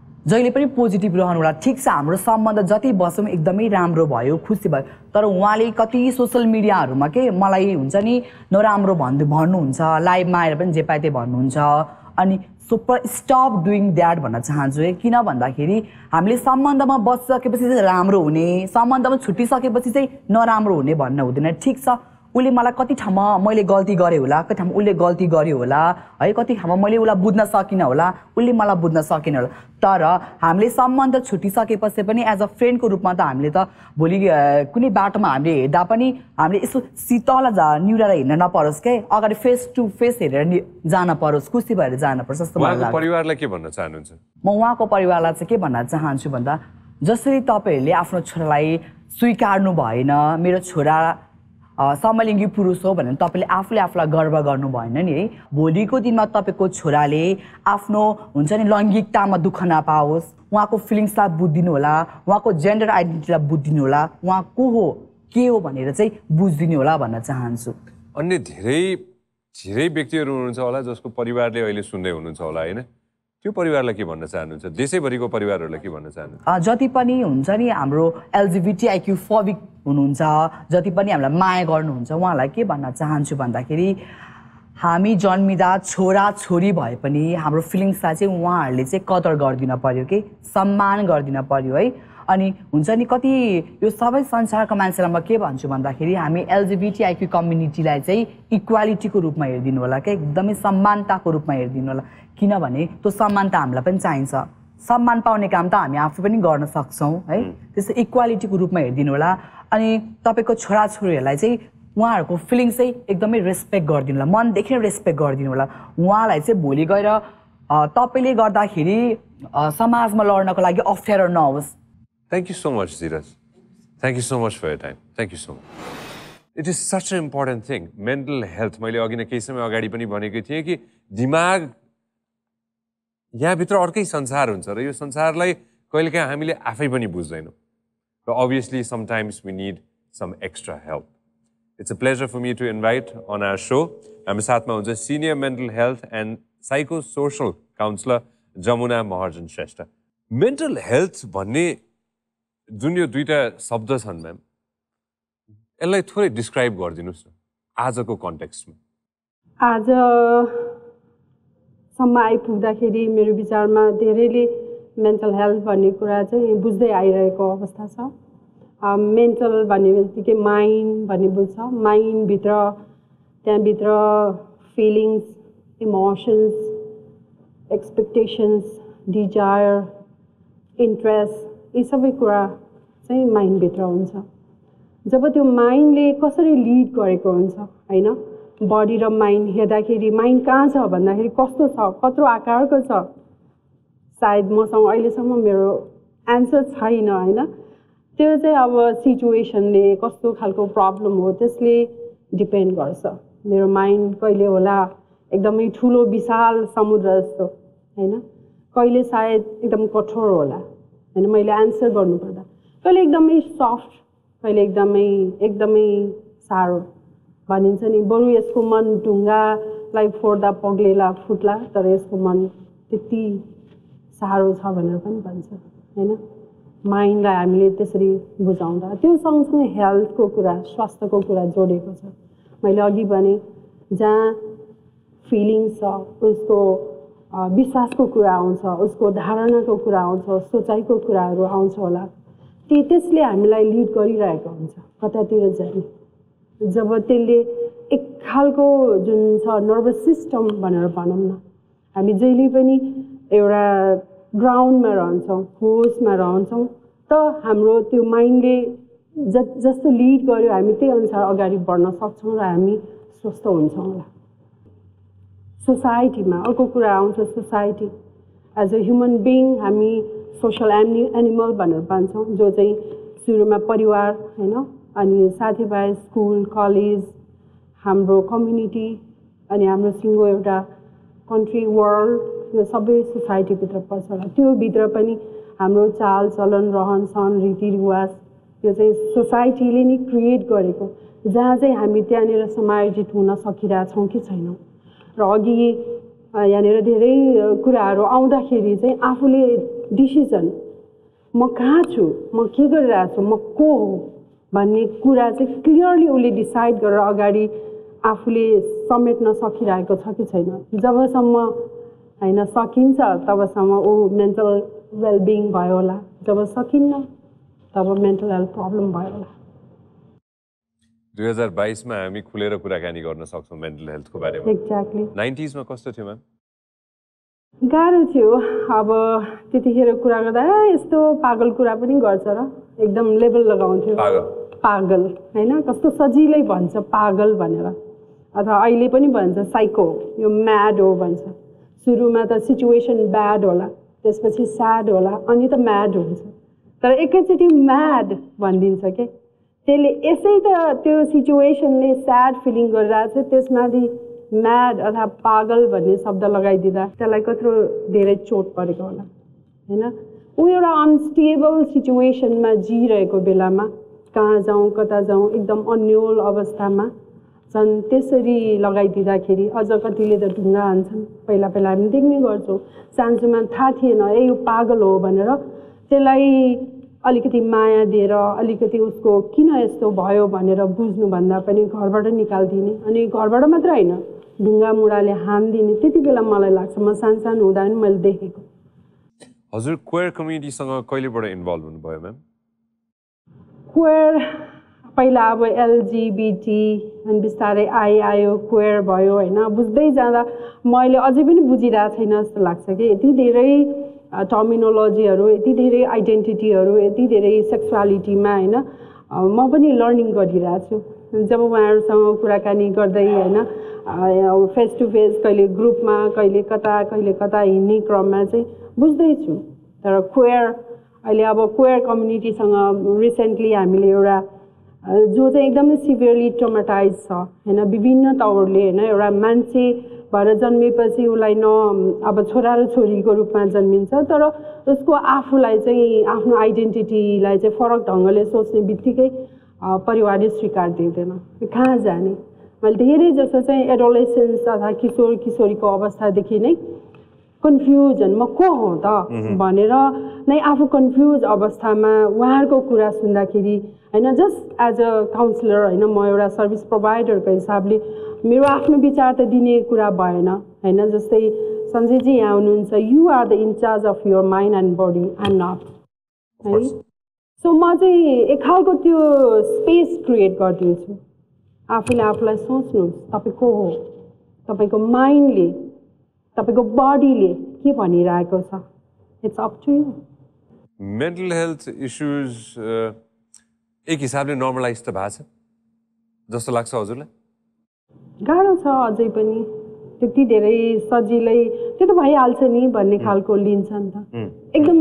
जहिले पनि पोजिटिभ रहनु होला ठीक छ हाम्रो सम्बन्ध जति बस्यौं एकदमै राम्रो भयो खुसी भयो तर उहाँले कति सोशल मिडियाहरुमा के मलाई हुन्छ नि नराम्रो भन्नुहुन्छ लाइभमा आएर पनि जे पाइते भन्नुहुन्छ अनि सुपर स्टप डुइङ दैट भन्न चाहन्छु है किन भन्दाखेरि हामीले सम्बन्धमा बसिसकेपछि चाहिँ राम्रो हुने सम्बन्धमा छुटिसकेपछि चाहिँ नराम्रो हुने भन्न हुँदैन ठीक छ उले मलाई कति ठाउँमा मैले गल्ती गरे होला कति ठाउँमा उले गल्ती गरे होला है कति ठाउँमा मैले उलाई बुझ्न सकिन होला उले मलाई बुझ्न सकिन होला तर हामीले सम्बन्ध छुटिसकेपछि पनि एज अ फ्रेन्ड को रूपमा त हामीले त भोलि कुनै बाटोमा हामीले हेर्दा पनि हामीले यसो सितल निउराले हिँड्न नपरोस् के अगाडि फेस टु फेस हेरेर जान परोस् खुसी भएर जान पर्छ जस्तो मलाई लाग्छ। परिवारलाई के भन्न चाहनुहुन्छ? म उहाँको परिवारलाई चाहिँ के भन्न चाहन्छु भन्दा जसरी तपाईहरुले आफ्नो छोरालाई स्वीकार्नु भएन मेरो छोरा समलिङ्गी पुरुष हो भने तपाईले आफूले आफुलाई गर्व गर्नु भएन नि है भोलिको दिनमा तपाईको छोराले आफ्नो हुन्छ नि लैंगिकतामा दुःख नपाओस् उहाँको फिलिङ्सलाई बुझिदिनु होला उहाँको जेन्डर आइडेन्टिटीलाई बुझिदिनु होला उहाँ को हो के हो भनेर चाहिँ बुझिदिनु होला भन्न चाहन्छु। अन्य धेरै धेरै व्यक्तिहरु हुनुहुन्छ होला जसको परिवारले अहिले सुन्दै हुनुहुन्छ होला हैन त्यो परिवारलाई के भन्न चाहनुहुन्छ देशैभरिको परिवारहरूलाई के भन्न चाहनुहुन्छ? जति पनि हुन्छ नि हाम्रो LGBTIQ फोबिक हुनुहुन्छ जति पनि हामीलाई माया गर्नुहुन्छ उहाँलाई के भन्न चाहन्छु भन्दाखेरि हामी जन्मिदा छोरा छोरी भए पनि हाम्रो फिलिङ्सलाई चाहिँ उहाँहरूले चाहिँ कदर गर्दिन पर्यो के सम्मान गर्दिन पर्यो है अनि हुन्छ नि कति यो सबै संसारका मान्छेलाई म के भन्छु भन्दाखेरि हामी LGBTIQ कम्युनिटीलाई चाहिँ इक्वालिटीको रूपमा हेर्दिनु होला के एकदमै समानताको रूपमा हेर्दिनु होला किनभने त्यो समानता हामीलाई पनि चाहिन्छ सम्मान पाउने काम त हामी आफै पनि गर्न सक्छौं है त्यसै इक्वालिटीको रूपमा हेर्दिनु होला अनि तपाईको छोरा छोरीहरुलाई चाहिँ उहाँहरुको फिलिङ्स चाहिँ एकदमै रेस्पेक्ट गर्दिनु होला मनदेखि रेस्पेक्ट गर्दिनु होला उहाँलाई चाहिँ भोलि गएर तपाईले गर्दाखेरि समाजमा लड्नको लागि अप्ठ्यारो नहोस्। Thank you so much, Dhiraj. Thank you so much for your time. Thank you so much. It is such an important thing. Mental health. मैले अघि न केही समय अगाडि पनि भनेको थिएँ कि दिमाग यहाँ भित्र अर्कै संसार हुन्छ र यो संसारलाई कहिलेकाहीँ हामीले आफै पनि बुझ्दैनौँ र obviously sometimes we need some extra help. It's a pleasure for me to invite on our show. हाम्रो साथमा हुनुहुन्छ senior mental health and psychosocial counselor Jamuna Maharjan Shrestha. Mental health भन्ने जुन यो दुईटा शब्द छन् म्याम यसलाई थोरै डिस्क्राइब गर्दिनुस् न आजको कन्टेक्स्टमा। आज सम्म आइपुग्दाखेरि मेरो विचारमा धेरैले मेन्टल हेल्थ भन्ने कुरा चाहिँ बुझ्दै आइरहेको अवस्था छ mental banibility mind banibulsa mind bitra then bitra feelings, emotions, expectations, desire, interest. These are all things mind bitra huncha. Jab tyo mind le kasari lead gareko huncha, haina? Body ra mind hedakheri mind kaha cha bhandakheri kasto cha, katro aakarko cha. Sayad masang aile samma mero answer chaina, haina? त्यो चाहिँ अब सिचुएसनले कस्तो खालको problem हो त्यसले depend गर्छ मेरो mind कहिले होला एकदमै ठूलो विशाल समुद्र जस्तो हैन कहिले सायद एकदम कठोर होला हैन मैले आन्सर गर्नु पर्दा कहिले एकदमै सफ्ट कहिले एकदमै सारो भनिन्छ नि बरु यसको मन ढुङ्गालाई फोड्दा पग्लेला फुट्ला तर यसको मन त्यति सारो छ भनेर पनि भन्छ हैन Mind लाई हामीले त्यसरी बुझाउँदा त्यो सँगसँगै हेल्थ को कुरा स्वास्थ्यको कुरा जोडेको छ मैले अघि भने जहाँ फिलिङ्स छ उसको विश्वासको कुरा आउँछ उसको धारणाको कुरा आउँछ सोचाइको कुराहरु आउँछ होला ती त्यसले हामीलाई लीड गरिरहेको हुन्छ कतातिर जाने जब त्यसले एक खालको जुन छ नर्भस सिस्टम भनेर भनौं न हामी जहिले पनि एउटा Ground ma rahन्छौं, host ma rahन्छौं, त हाम्रो त्यो माइन्डले जस्तो लीड गर्यो हामी त्यही अनुसार अगाडि बढ्न सक्छौं र हामी स्वस्थ हुन्छौं होला। सोसाइटीमा अर्को कुरा आउँछ society. As a human being हामी सोशल एनिमल भनेर भन्छौं जो चाहिँ सुरुमा परिवार हैन अनि साथीभाइ, स्कुल, कलेज, हाम्रो कम्युनिटी अनि हाम्रो सिङ्गो एउटा कन्ट्री वर्ल्ड यो सबै सोसाइटी भित्र पर्छ त्यो भित्र पनि हाम्रो चाल चलन रहन सहन रीति रिवाज यो चाहिँ सोसाइटीले नि क्रिएट गरेको जहाँ चाहिँ हामी त्यहाँनेर समायोजित हुन सकिरा छौं कि छैनौं र अघि यानेर धेरै कुराहरु आउँदाखेरि चाहिँ आफूले डिसिजन म कहाँ छु म के गरिरा छु म को हो भन्ने कुरा चाहिँ क्लियरली उले डिसाइड गरेर अगाडि आफूले समेट्न सकिरहेको छ कि छैन जबसम्म हैन सकिन्छ तबसम्म ओ मेन्टल वेलबीइङ भयो होला जब सकिन्न तब मेन्टल हेल्थ प्रब्लम भयो होला 2022 मा हामी खुलेर कुराकानी गर्न सक्छौं मेन्टल हेल्थ को बारेमा एक्ज्याक्टली 90s मा कस्तो थियो म्याम गाह्रो थियो अब त्यतिखेर कुरा गर्दा यस्तो पागल कुरा पनि गर्छ र एकदम लेबल लगाउँथ्यो पागल पागल हैन कस्तो सजिलै भन्छ पागल भनेर अथवा अहिले पनि भन्छ साइको यो म्याड हो भन्छ सुरुमा त सिचुएसन ब्याड होला त्यसपछि स्याड होला अनि त म्याड हुन्छ तर एकैचोटी म्याड भन्दिन्छ के त्यसले यसै त त्यो सिचुएसनले स्याड फिलिङ गर्दा चाहिँ त्यसमाथि म्याड अथवा पागल भन्ने शब्द लगाइदिदा त्यसलाई कत्रो धेरै चोट परेको होला हैन उ एउटा अनस्टेबल सिचुएसनमा जिइरहेको बेलामा कहाँ जाउँ कता जाउँ एकदम अन्योल अवस्थामा जन त्यसरी लगाइदिदाखेरि अझ कतिले त ढुङ्गा हान्छन् पहिला पहिला हामी देख्ने गर्छौं सानोमा थाहा थिएन ए यो पागल हो भनेर त्यसलाई अलिकति माया दिएर अलिकति उसको किन यस्तो भयो भनेर बुझ्नु भन्दा पनि घरबाट निकाल्दिने अनि घरबाट मात्र हैन ढुङ्गा मुडाले हान्दिने त्यतिबेला मलाई लाग्छ म सानसान हुँदा नि मैले देखेको हजुर क्वेयर कम्युनिटी सँग कहिलेबाट इन्भल्भ हुनुभयो म्याम क्वेयर पहिला अब एलजीबीटी अनि बिस्तारै आइ आयो क्वेयर भयो हैन बुझ्दै जाँदा मैले अझै पनि बुझिरा छैन जस्तो लाग्छ के यति धेरै टर्मिनोलोजीहरु यति धेरै आइडेन्टिटीहरु यति धेरै सेक्सुअलिटीमा हैन म पनि लर्निङ गरिरा छु जब उहाँहरुसँग कुराकानी गर्दै हैन फेस टु फेस कहिले ग्रुपमा कहिले कता हिँड्ने क्रममा चाहिँ बुझ्दै छु तर क्वेयर अहिले अब क्वेयर कम्युनिटी सँग रिसेन्टली हामीले एउटा जो चाहिँ एकदमै सिभियरली ट्रमाटाइज छ हैन विभिन्न तवरले हैन एउटा मान्छे भएर जन्मेपछि उलाई न अब छोरा र छोरीको रूपमा जन्मिन्छ तर उसको आफूलाई चाहिँ आफ्नो आइडेन्टिटीलाई चाहिँ फरक ढंगले सोच्ने बित्तिकै परिवारले स्वीकार दिदैन कहाँ जाने मैले धेरै जसो चाहिँ एडोलेसेन्स अथवा किशोर किशोरीको अवस्थादेखि नै कन्फ्युजन म को हो त भनेर नै आफू कन्फ्युज अवस्थामा उहाँहरुको कुरा सुन्दाखेरि हैन जस्ट एज अ काउन्सलर हैन म एउटा सर्भिस प्रोवाइडरको हिसाबले मेरो आफ्नो विचार त दिने कुरा भएन हैन जस्तै संजय जी यहाँ हुनुहुन्छ you are the incharge of your mind and body I am not So म चाहिँ एक खालको त्यो स्पेस क्रिएट गर्दिन्छु आफूले आफूलाई सोच्नुस् तपाईको हो तपाईको माइन्डले तपाईको बडीले के भनिरहेको छ it's up to you mental health issues एक हिसाबले नर्मलाइज त भएको छ जस्तो लाग्छ हजुरलाई गाह्रो छ अझै पनि त्यति धेरै सजिलै त्यो त भइहाल्छ नि भन्ने खालको लिन्छ नि त एकदम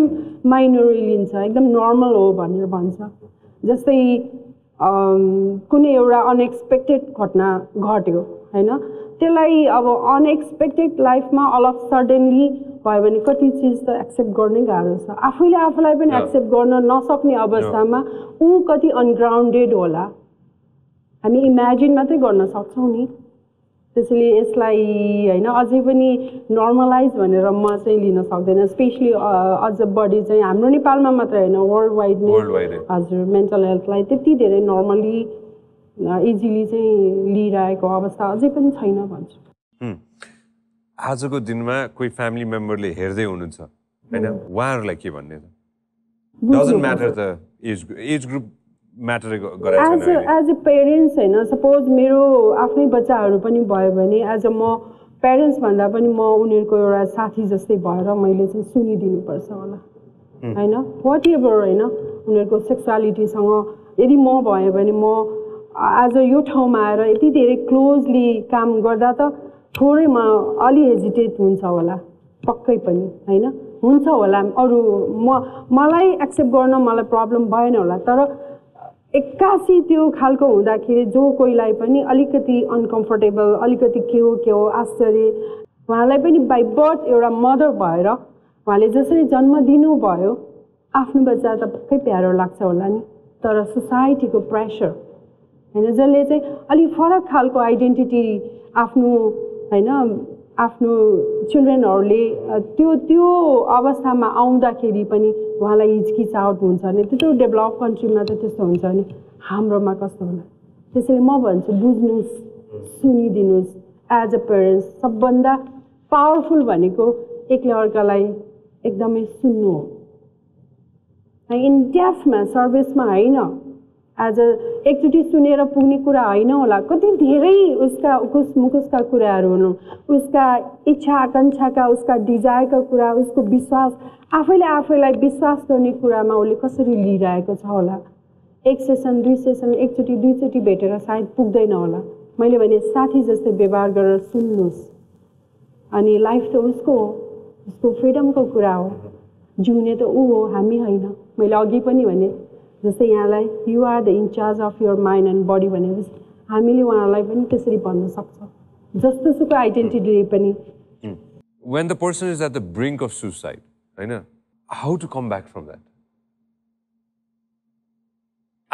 माइनरली लिन्छ एकदम नर्मल हो भनेर भन्छ जस्तै कुनै एउटा अनएक्सपेक्टेड घटना घट्यो हैन त्यसलाई अब अनएक्सपेक्टेड लाइफमा ऑल अफ सडनली भयो भने कति चीज त एक्सेप्ट गर्नै गाह्रो छ आफैले आफूलाई पनि एक्सेप्ट गर्न नसक्ने अवस्थामा उ कति अनग्राउन्डेड होला हामी इमेजिन मात्रै गर्न सक्छौ नि त्यसैले यसलाई हैन अझै पनि नर्मलाइज भनेर म चाहिँ लिन सक्दैन स्पेशली अझ बडी चाहिँ हाम्रो नेपालमा मात्र हैन वर्ल्ड वाइड नै हजुर मेन्टल हेल्थलाई त्यति धेरै नर्मली इजिली चाहिँ लिइरहेको अवस्था अझै पनि छैन भन्छु आजको दिनमा कुनै फ्यामिली मेम्बरले हेर्दै हुनुहुन्छ हैन उहाँहरुलाई के भन्ने त doesn't matter the age group matter गराइछ हैन एज अ पेरेन्ट्स हैन सपोज मेरो आफ्नै बच्चाहरु पनि भयो भने एज अ म पेरेन्ट्स भन्दा पनि म उनीहरुको एउटा साथी जस्तै भएर मैले चाहिँ सुनिदिनु पर्छ होला हैन व्हाट एभर हैन उनीहरुको सेक्सुअलिटी सँग यदि म भए भने म एज अ यो ठाउँमा आएर यति धेरै क्लोजली काम गर्दा त थोरै म अलि हेजिटेट हुन्छ होला पक्कै पनि हैन हुन्छ होला अरु म मलाई एक्सेप्ट गर्न मलाई प्रब्लम भएन होला तर एक्कासी त्यो खालको हुँदाखेरि जो कोहीलाई पनि अलिकति अनकम्फर्टेबल अलिकति के हो आश्चर्य उहाँलाई पनि बाइ बर्थ एउटा मदर भएर उहाँले जसरी जन्म दिनु भयो आफ्नो बच्चा त पक्कै प्यारो लाग्छ होला नि तर सोसाइटीको प्रेसर हैन जसले चाहिँ अलि फरक खालको आइडेन्टिटी आफ्नो हैन आफ्नो चिल्ड्रेनहरुले त्यो त्यो अवस्थामा आउँदाखेरि पनि उहाँलाई हिचकिचाहट हुन्छ नि त्यो डेभलप कन्ट्रीमा त त्यस्तो हुन्छ नि हाम्रोमा कस्तो होला त्यसैले म भन्छु बुझ्नुस् सुनिदिनुस् एज अ पेरेन्ट्स सबभन्दा पावरफुल भनेको एकले अर्कालाई एकदमै सुन्नु हो इन डेप्थमा सर्भिसमा हैन एज अ एकचोटि सुनेर पुग्ने कुरा हैन होला कति धेरै उसका उकुसमुकुसका कुराहरु हुनु उसका इच्छा आकांक्षाका उसका डिजायरका कुरा उसको विश्वास आफैले आफैलाई विश्वास गर्ने कुरामा उले कसरी लिइरहेको छ होला एक सेसन दुई सेसन एकचोटि दुईचोटि भेटेर सायद पुग्दैन होला मैले भने साथी जस्तै व्यवहार गरेर सुन्नुस् अनि लाइफ त उसको हो उसको फ्रीडमको कुरा हो जिउने त उ हो हामी हैन मैले अघि पनि भने जस्तै यहाँलाई you are the incharge of your mind and body भनेपछि हामीले उहाँलाई पनि त्यसरी भन्न सक्छौं जस्तोसुकै आइडेन्टिटी पनि when the person is at the brink of suicide हैन how to come back from that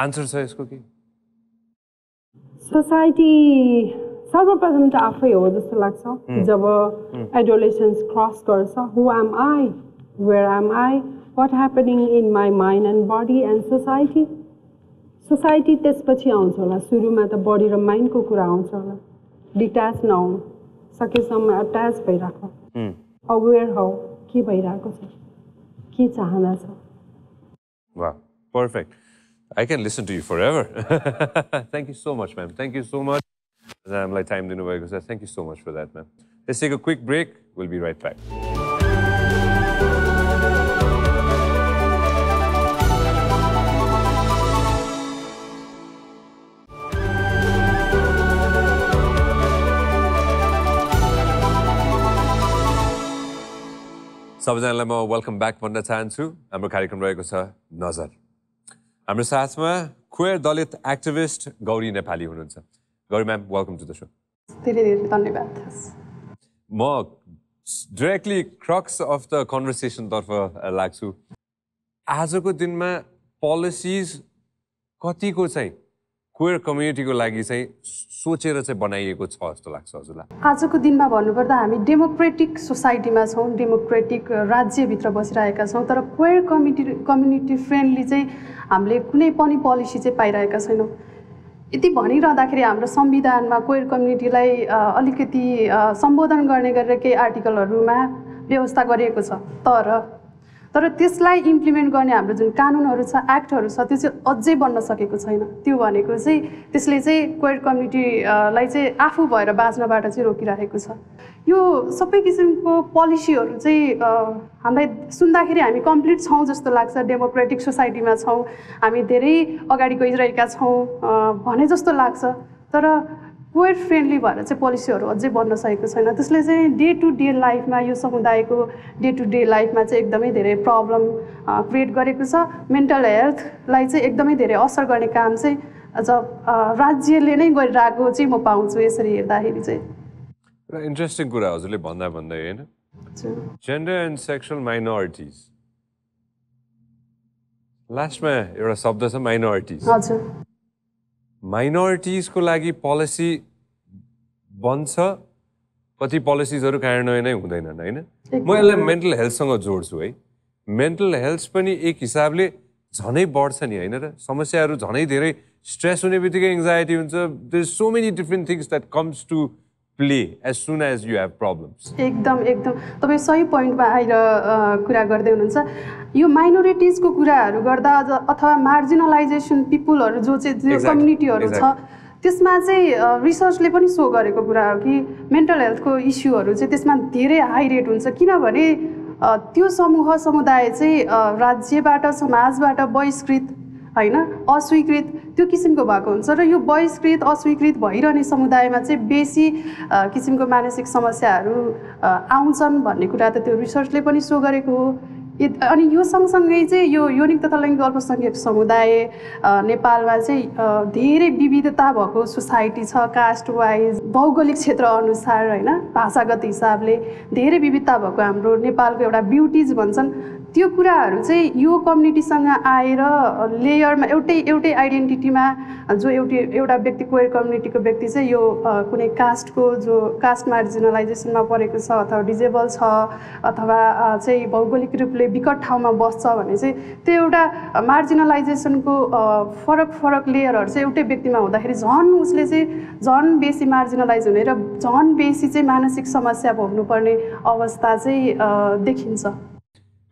answer छ यसको के सोसाइटी सर्वप्रथम त आफै हो जस्तो लाग्छ जब एडोलेसेन्स क्रस गर्छ who am I where am I What happening in my mind and body and society? Society त्यसपछि आउँछ होला सुरुमा त बडी र माइन्ड को कुरा आउँछ होला डिट्याच नहुँ सकेसम्म अट्याच भइराख अवेयर हौ के भइराको छ के चाहना छ वाह perfect I can listen to you forever thank you so much ma'am thank you so much हामीलाई टाइम दिनु भएको छ thank you so much for that ma'am let's take a quick break will be right back सबैजनालाई म welcome back भन्न चाहन्छु हाम्रो कार्यक्रम रहेको छ नजर हाम्रो साथमा क्वेयर दलित एक्टिभिस्ट गौरी नेपाली हुनुहुन्छ Gauri ma'am welcome to the show धेरै धन्यवाद म directly crux of the conversation तर्फ लाग्छु आजको दिनमा पोलिसिज कतिको चाहिँ क्वेयर कम्युनिटीको लागि चाहिँ सोचेर चाहिँ बनाइएको छ जस्तो लाग्छ हजुरलाई आजको दिनमा भन्नुपर्दा हामी डेमोक्रेटिक सोसाइटीमा छौं डेमोक्रेटिक राज्यभित्र बसिरहेका छौं तर क्वेयर कम्युनिटी फ्रेन्डली चाहिँ हामीले कुनै पनि पोलिसी चाहिँ पाइरहेका छैनौं यति भनिरहँदाखेरि हाम्रो संविधानमा क्वेयर कम्युनिटीलाई अलिकति सम्बोधन गर्ने गरेर केही आर्टिकलहरुमा व्यवस्था गरिएको छ तर तर त्यसलाई इम्प्लिमेन्ट गर्ने हाम्रो जुन कानुनहरु छ एक्टहरु छ त्यो चाहिँ अझै बन्न सकेको छैन त्यो भनेको चाहिँ त्यसले चाहिँ क्वेयर कम्युनिटी लाई चाहिँ आफू भएर बाँच्नबाट चाहिँ रोकिरहेको छ यो सबै किसिमको पोलिसीहरु चाहिँ हामीलाई सुन्दाखेरि हामी कम्प्लिट छौं जस्तो लाग्छ डेमोक्रेटिक सोसाइटीमा छौं हामी धेरै अगाडि गइरहेका छौं भने जस्तो लाग्छ तर क्वेयर फ्रेन्डली भएर चाहिँ पोलिसीहरु अझै बन्न सकेको छैन त्यसले चाहिँ डे टु डे लाइफमा यो समुदायको डे टु डे लाइफमा चाहिँ एकदमै धेरै प्रब्लम क्रिएट गरेको छ मेन्टल हेल्थ लाई चाहिँ एकदमै धेरै असर गर्ने काम चाहिँ अझ राज्यले नै गरिरहेको चाहिँ म पाउँछु यसरी हेर्दाखेरि चाहिँ र इन्ट्रेस्टिङ कुरा हजुरले भन्दै हैन जेन्डर एन्ड सेक्सुअल माइनोरिटीज लास्टमा एउटा शब्द छ माइनोरिटीज हजुर Minorities को लागि policy बन्छ कति policies हरु कार्यान्वयन नै हुँदैनन् हैन म यसलाई mental health सँग जोड्छु है mental health पनि एक हिसाबले झनै बढ्छ नि हैन र समस्याहरु झनै धेरै stress हुनेबित्तिकै anxiety हुन्छ there's so many different things that comes to play as soon as you have problems एकदम तपाई सही point मा आएर कुरा गर्दै हुनुहुन्छ यो minorities को कुराहरु गर्दा अथवा marginalization people हरु जो चाहिँ community हरु छ त्यसमा चाहिँ research ले पनि शो गरेको कुरा हो कि mental health को issue हरु चाहिँ त्यसमा धेरै high rate हुन्छ किनभने त्यो समूह समुदाय चाहिँ राज्यबाट समाजबाट बहिष्कृत हैन अस्वीकृत त्यो किसिमको भएको हुन्छ र यो बहिष्कृत अस्वीकृत भइरहने समुदायमा चाहिँ बेसी किसिमको मानसिक समस्याहरू आउँछन् भन्ने कुरा त त्यो रिसर्चले पनि शो गरेको हो अनि यो सँगसँगै चाहिँ यो यौनिक तथा लैङ्गिक अल्पसंख्यक समुदाय नेपालमा चाहिँ धेरै विविधता भएको सोसाइटी छ कास्ट वाइज भौगोलिक क्षेत्र अनुसार हैन भाषागत हिसाबले धेरै विविधता भएको हाम्रो नेपालको एउटा ब्युटीज भन्छन् त्यो कुराहरु चाहिँ यो कम्युनिटी सँग आएर लेयरमा एउटै आइडेन्टिटीमा जो एउटा व्यक्ति क्वेयर कम्युनिटीको व्यक्ति चाहिँ यो कुनै कास्टको जो कास्ट मार्जिनलाइजेसनमा परेको छ अथवा डिजेबल छ अथवा चाहिँ भौगोलिक रूपले विकट ठाउँमा बस्छ भने चाहिँ त्यो एउटा मार्जिनलाइजेसनको फरक लेयरहरु चाहिँ एउटै व्यक्तिमा हुँदाखेरि झन् उसले चाहिँ झन् बेसी मार्जिनलाइज हुने र झन् बेसी चाहिँ मानसिक समस्या भोग्नुपर्ने अवस्था चाहिँ देखिन्छ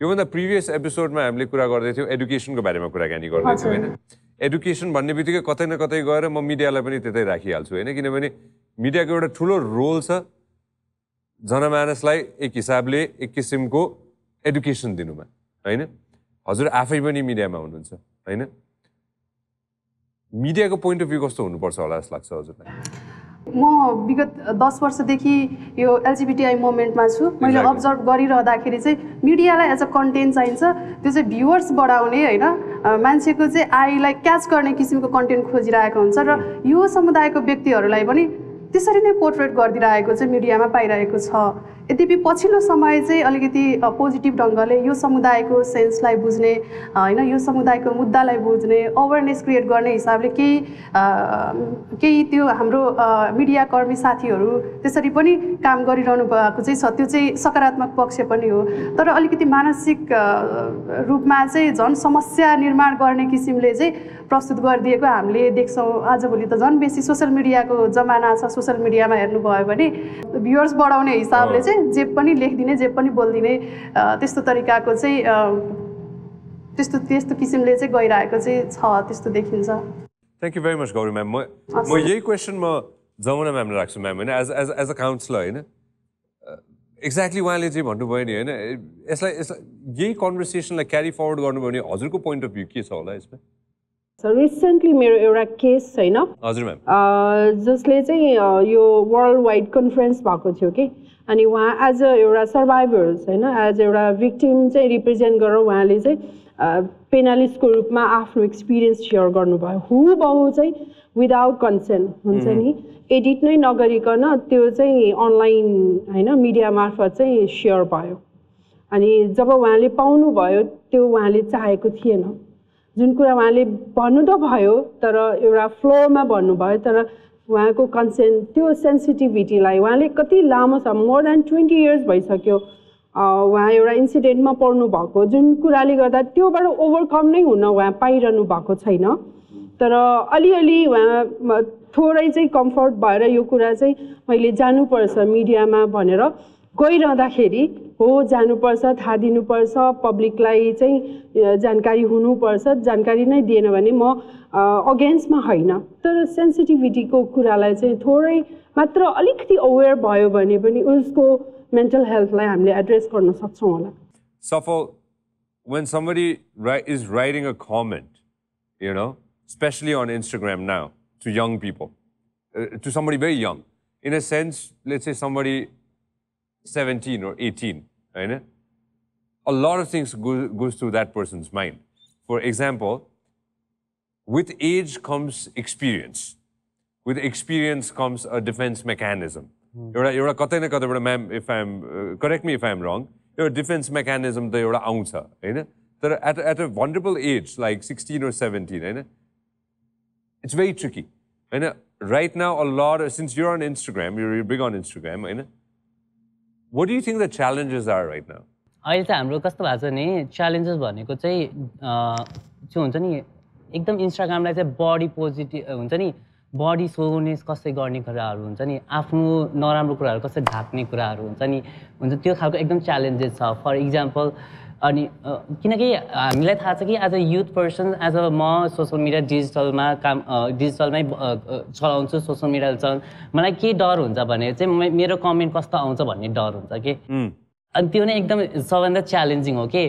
यो भन्दा प्रिभियस एपिसोडमा हामीले कुरा गर्दै थियौ एजुकेसनको बारेमा कुराकानी गर्दै थियौ हैन एजुकेसन भन्नेबित्तिकै कतै न कतै गएर म मिडियालाई पनि त्यतै राखिहाल्छु हैन किनभने मिडियाको एउटा ठूलो रोल छ जनमानसलाई एक हिसाबले एक किसिमको एजुकेसन दिनुमा हैन हजुर आफै पनि मिडियामा हुनुहुन्छ हैन मिडियाको पोइन्ट अफ भ्यू कस्तो हुनुपर्छ होला जस्तो लाग्छ हजुरलाई म विगत 10 वर्षदेखि यो एलजीबीटीआई मोमेन्टमा छु मैले अब्जर्भ गरिरहदाखेरि चाहिँ मिडियालाई एज अ कन्टेन्ट चाहिन्छ त्यो चाहिँ भ्युअर्स बढाउने हैन मान्छेको चाहिँ आईलाई क्याच गर्ने किसिमको कन्टेन्ट खोजिरहेको हुन्छ र यो समुदायको व्यक्तिहरुलाई पनि त्यसरी नै पोर्ट्रेट गरिरहेको चाहिँ मिडियामा पाइरहेको छ यद्यपि पछिल्लो समय चाहिँ अलिकति पोजिटिभ ढंगले यो समुदायको सेन्सलाई बुझ्ने हैन यो समुदायको मुद्दालाई बुझ्ने अवेयरनेस क्रिएट गर्ने हिसाबले केही त्यो हाम्रो मिडियाकर्मी साथीहरु त्यसरी पनि काम गरिरहनु भएको चाहिँ छ त्यो चाहिँ सकारात्मक पक्ष पनि हो तर अलिकति मानसिक रूपमा चाहिँ जन समस्या निर्माण गर्ने किसिमले चाहिँ प्रस्तुत गरिदिएको हामीले देख्छौं आजभोलि त जन बेसी सोशल मिडियाको जमाना छ सोशल मिडियामा हेर्नु भयो भने भ्युअर्स बढाउने हिसाबले जे पनि लेख्दिने जे पनि बोल्दिने त्यस्तो तरिकाको चाहिँ त्यस्तो किसिमले चाहिँ गइरहेको चाहिँ छ त्यस्तो देखिन्छ thank you very much Gauri ma'am म यही क्वेशन म जमुना म्यामलाई राख्छु म्याम हैन एज अ काउन्सलर हैन एक्ज्याक्टली उहाँले जे भन्नुभयो नि हैन यसलाई यही कन्भर्सेसनलाई क्यारी फरवर्ड गर्नुभयो भने हजुरको पोइन्ट अफ भ्यू के छ होला यसमा So recently मेरो एउटा केस छैन हजुर म्याम जसले चाहिँ यो वर्ल्ड वाइड कन्फरेन्स भएको थियो के अनि वहाँ एज एउटा सर्भाइभर हैन एज एउटा भिक्टिम चाहिँ रिप्रेजेन्ट गरेर उहाँले चाहिँ पेनालिस्टको रूपमा आफ्नो एक्सपिरियन्स शेयर गर्नुभयो हुबहु चाहिँ विदाउट कन्सेन्ट हुन्छ नि एडिट नै नगरिकन त्यो चाहिँ अनलाइन हैन मिडिया मार्फत चाहिँ शेयर भयो अनि जब उहाँले पाउनु भयो त्यो उहाँले चाहेको थिएन जुन कुरा उहाँले भन्नु त भयो तर एउटा फ्लोमा भन्नु भयो तर उहाँको कन्सेन्ट त्यो सेन्सिटिभिटीलाई उहाँले कति लामो छ मोर देन 20 इयर्स भइसक्यो उहाँ एउटा इन्सिडेन्टमा पर्नु भएको जुन कुराले गर्दा त्योबाट ओभरकम नै हुन उहाँ पाइरहनु भएको छैन तर अलिअलि उहाँ थोरै चाहिँ कम्फर्ट भएर यो कुरा चाहिँ मैले जानुपर्छ मिडियामा भनेर गइरहँदाखेरि हो जानुपर्छ थाहा दिनुपर्छ पब्लिकलाई चाहिँ जानकारी हुनुपर्छ जानकारी नै दिएन भने म अगेन्स्टमा हैन तर सेन्सिटिभिटीको कुरालाई चाहिँ थोरै मात्र अलिकति अवेयर भयो भने पनि उसको मेन्टल हेल्थलाई हामीले एड्रेस गर्न सक्छौं होला सफल when somebody is writing a comment you know especially on Instagram now to young people to somebody very young in a sense let's say somebody 17 or 18, right? A lot of things goes through that person's mind. For example, with age comes experience. With experience comes a defense mechanism. You're a katai na katai, ma'am, if I'm correct me if I'm wrong. Your defense mechanism the you're auncha, right? At a vulnerable age like 16 or 17, right? It's very tricky. Right? Right now, a lot of, since you're on Instagram, you're big on Instagram, right? What do you think the challenges are right now? अहिले चाहिँ हाम्रो कस्तो भएको छ नि challenges भनेको चाहिँ हुन्छ नि एकदम इन्स्टाग्रामलाई चाहिँ बॉडी पोजिटिभ हुन्छ नि बॉडी सोनेस कसै गर्ने कुराहरू हुन्छ नि आफ्नो नराम्रो कुराहरू कसै ढाक्ने कुराहरू हुन्छ नि हुन्छ त्यो खालको एकदम च्यालेन्जेस छ फर एक्जाम्पल अनि किनकि हामीलाई थाहा छ कि as a youth person as a म सोशल मिडिया डिजिटलमा काम डिजिटलमै चलाउँछु सोशल मिडिया चलाउन मलाई के डर हुन्छ भने चाहिँ मेरो कमेन्ट कस्तो आउँछ भन्ने डर हुन्छ के अनि त्यो नै एकदम सबभन्दा च्यालेन्जिङ हो के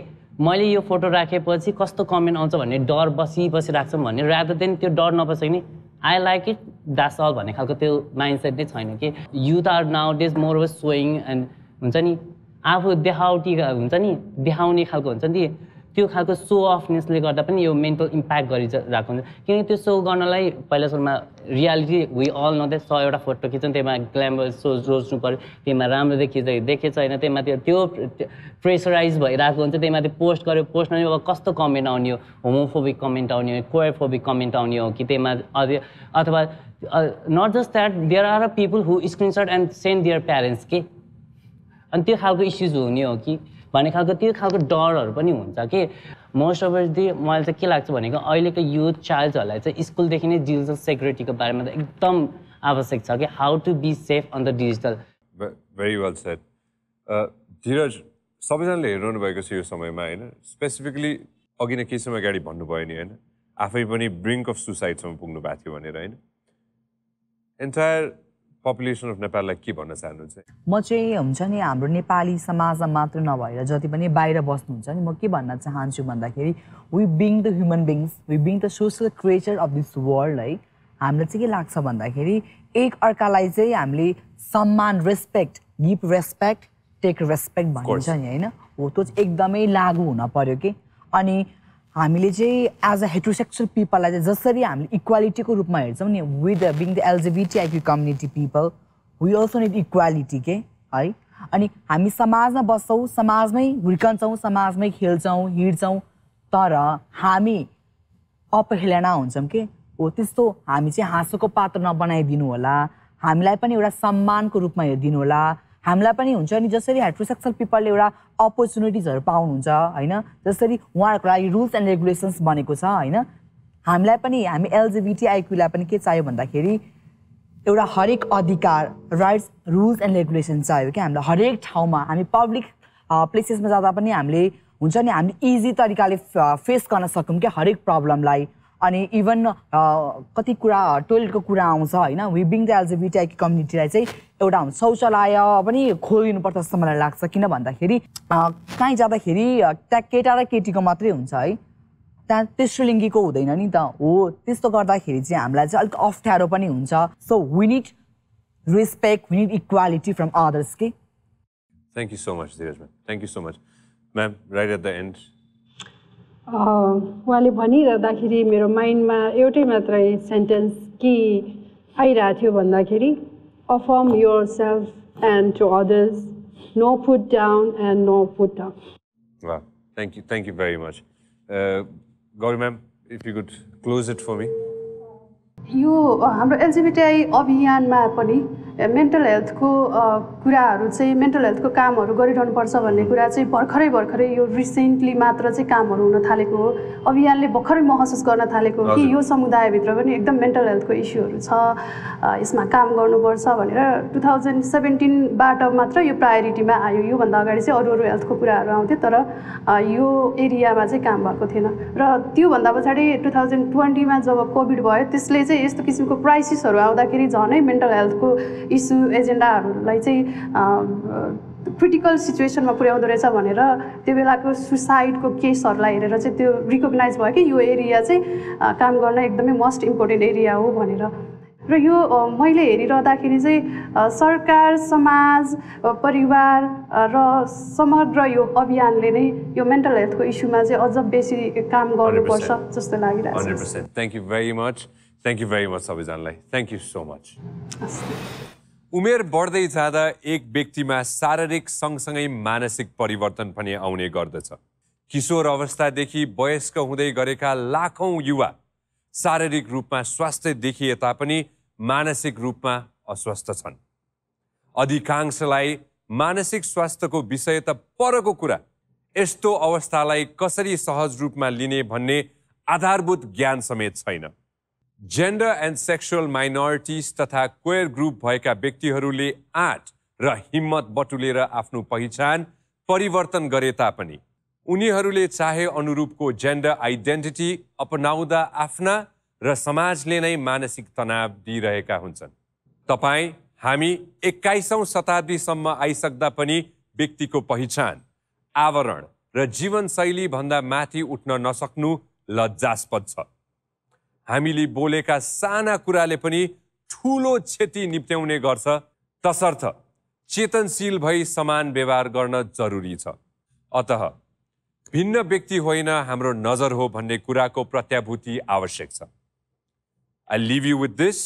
मैले यो फोटो राखेपछि कस्तो कमेन्ट आउँछ भन्ने डर बसिराख्छौँ भन्ने रादर देन त्यो डर नबसकिने I like it that's all भन्ने खालको त्यो माइन्डसेट नै छैन के youth are nowadays more over showing and हुन्छ नि आफू देखाउटी हुन्छ नि देखाउने खालको हुन्छ नि त्यो खालको सो अफनेसले गर्दा पनि यो मेन्टल इम्प्याक्ट गरिरहेको हुन्छ किनकि त्यो सो गर्नलाई पहिला सुरुमा reality we all know that 100 एउटा फोटो खिच्छन् त्यसमा ग्ल्यामर सो रोज्नु पर्यो त्यसमा राम्रो देखेछ हैन त्यसमा त्यो प्रेसराइज भइरहेको हुन्छ त्यसमा त्यो पोस्ट गर्यो पोस्टमा अब कस्तो कमेन्ट आउने हो होमोफोबिक कमेन्ट आउने हो क्वायरफोबिक कमेन्ट आउने हो कि त्यसमा अथवा not just that there are people who screenshot and send their parents के अनि त्यो खालको इश्युज हुने हो कि भन्ने खालको त्यो खालको डरहरु पनि हुन्छ के मोस्ट अफ दि मलाई चाहिँ के लाग्छ भनेको अहिलेको युथ चाइल्ड्सहरुलाई चाहिँ स्कुल देखि नै डिजिटल सेक्युरिटीको बारेमा त एकदम आवश्यक छ के how to be safe on the digital very well said धीरज सबैजनाले हेर्नु भएको छ यो समयमा हैन स्पेसिफिकली अघि नै केसमा गाडी भन्नु भयो नि हैन आफै पनि ब्रिंक अफ सुसाइड सम्म पुग्नु भएको थियो भनेर हैन entire population of Nepal like ke bhanna chahनुहुन्छ म चाहिँ हुन्छ नि हाम्रो नेपाली समाजमा मात्र नभएर जति पनि बाहिर बस्नु हुन्छ नि म के भन्न चाहन्छु भन्दाखेरि we being the human beings we being the social creature of this world like हामीलाई चाहिँ के लाग्छ भन्दाखेरि एक अर्कालाई चाहिँ हामीले सम्मान respect give respect take respect भन्छ नि हैन हो त्यो एकदमै लागू हुन पर्यो के अनि हामीले चाहिँ एज अ हेट्रोसेक्सुअल पिपललाई चाहिँ जसरी हामीले इक्वालिटीको रूपमा हेर्छौं नि with being the LGBTIQ community people we also need equality के है अनि हामी समाजमा बस्छौं समाजमै हुर्कन्छौं समाजमै खेल्छौं हिँड्छौं तर हामी अपहेलना हुन्छौं के हो त्यस्तो हामी चाहिँ हाँसोको पात्र नबनाइदिनु होला हामीलाई पनि एउटा सम्मानको रूपमा हेर्दिनु होला हामीलाई पनि हुन्छ नि जसरी हेट्रोसेक्सुअल पिपलले एउटा अपर्चुनिटीजहरु पाउनु हुन्छ हैन जसरी उहाँहरुको लागि रुल्स एन्ड रेगुलेशन्स बनेको छ हैन हामीलाई पनि हामी एलजीबीटीआईक्यू लाई पनि के चाहियो भन्दाखेरि एउटा हरेक अधिकार राइट्स रुल्स एन्ड रेगुलेशन चाहियो के हामीलाई हरेक ठाउँमा हामी पब्लिक प्लेसेसमा जादा पनि हामीले हुन्छ नि हामी इजी तरिकाले फेस गर्न सकौं के हरेक प्रब्लमलाई अनि इभन कति कुरा टोयलेटको कुरा आउँछ हैन वी बीइङ द एलजीबीटीआईक्यू कम्युनिटीलाई चाहिँ एउटा शौचालय पनि खोलिनु पर्छ जस्तो मलाई लाग्छ किन भन्दाखेरि कहीँ जाँदाखेरि केटा र केटीको मात्रै हुन्छ है त्यहाँ तेस्रो लिङ्गीको हुँदैन नि त हो त्यस्तो गर्दाखेरि चाहिँ हामीलाई चाहिँ अलिक अप्ठ्यारो पनि हुन्छ so we need respect we need equality from others के thank you so much Dheeraj ma'am thank you so much ma'am right at the end उहाँले भनिरहँदाखेरि मेरो माइन्डमा एउटै मात्रै सेन्टेन्स के आइरहेको थियो भन्दाखेरि affirm yourself and to others no put down and no put up वाह thank you very much Gauri ma'am if you could close it for me यो हाम्रो एलजीबीटीआई अभियानमा पनि मेन्टल हेल्थको कुराहरु चाहिँ मेन्टल हेल्थको कामहरु गरिरहनु पर्छ भन्ने कुरा चाहिँ भर्खरै भर्खरै यो रिसेन्टली मात्र चाहिँ कामहरु हुन थालेको हो। अभियानले भर्खरै महसुस गर्न थालेको हो कि यो समुदायभित्र पनि एकदम मेन्टल हेल्थको इस्युहरु छ, यसमा काम गर्नुपर्छ भनेर 2017 बाट मात्र यो प्रायोरिटीमा आयो। यो भन्दा अगाडि चाहिँ अरु अरु हेल्थको कुराहरु आउँथे तर यो एरियामा चाहिँ काम भएको थिएन र त्यो भन्दा पछाडी 2020 मा जब कोभिड भयो त्यसले चाहिँ यस्तो किसिमको क्राइसिसहरु आउँदाखेरि झनै मेन्टल हेल्थको इस्यु एजेन्डाहरुलाई चाहिँ क्रिटिकल सिचुएसनमा पुर्याउँदो रहेछ भनेर त्यो बेलाको सुसाइडको केसहरुलाई हेरेर चाहिँ त्यो रिकग्नाइज भयो कि यो एरिया चाहिँ काम गर्न एकदमै मोस्ट इम्पोर्टेन्ट एरिया हो भनेर। र यो मैले हेरिरहँदाखेरि चाहिँ सरकार, समाज, परिवार र समग्र यो अभियानले नै यो मेन्टल हेल्थको इस्युमा चाहिँ अझ बेसी काम गर्नुपर्छ जस्तो लागिरहेको छ। 100%। Thank you very much. Thank you very much, Sabizanlai. Thank you so much. उमेर बढ्दै जाँदा एक व्यक्तिमा शारीरिक सँगसँगै मानसिक परिवर्तन पनि आउने गर्दछ। किशोर अवस्थादेखि वयस्क हुँदै गरेका लाखौं युवा शारीरिक रूपमा स्वास्थ्य देखिए तापनि मानसिक रूपमा अस्वस्थ छन्। अधिकांशलाई मानसिक स्वास्थ्यको विषय त परको कुरा, यस्तो अवस्थालाई कसरी सहज रूपमा लिने भन्ने आधारभूत ज्ञान समेत छैन। जेन्डर एन्ड सेक्सुअल माइनोरिटीज तथा क्वेयर ग्रुप भएका व्यक्तिहरूले आँट र हिम्मत बटुलेर आफ्नो पहिचान परिवर्तन गरे तापनि उनीहरूले चाहे अनुरूपको जेन्डर आइडेन्टिटी अपनाउँदा आफ्ना र समाजले नै मानसिक तनाव दिइरहेका हुन्छन्। तपाईँ हामी 21औं शताब्दीसम्म आइसक्दा पनि व्यक्तिको पहिचान, आवरण र जीवनशैली भन्दा माथि उठ्न नसक्नु लज्जास्पद छ। हामीले बोलेका साना कुराले पनि ठूलो क्षति निप्ट्याउने गर्छ। तसर्थ चेतनशील भई समान व्यवहार गर्न जरुरी छ। अतः भिन्न व्यक्ति होइन हाम्रो नजर हो भन्ने कुराको प्रत्याभूति आवश्यक छ। I leave you with this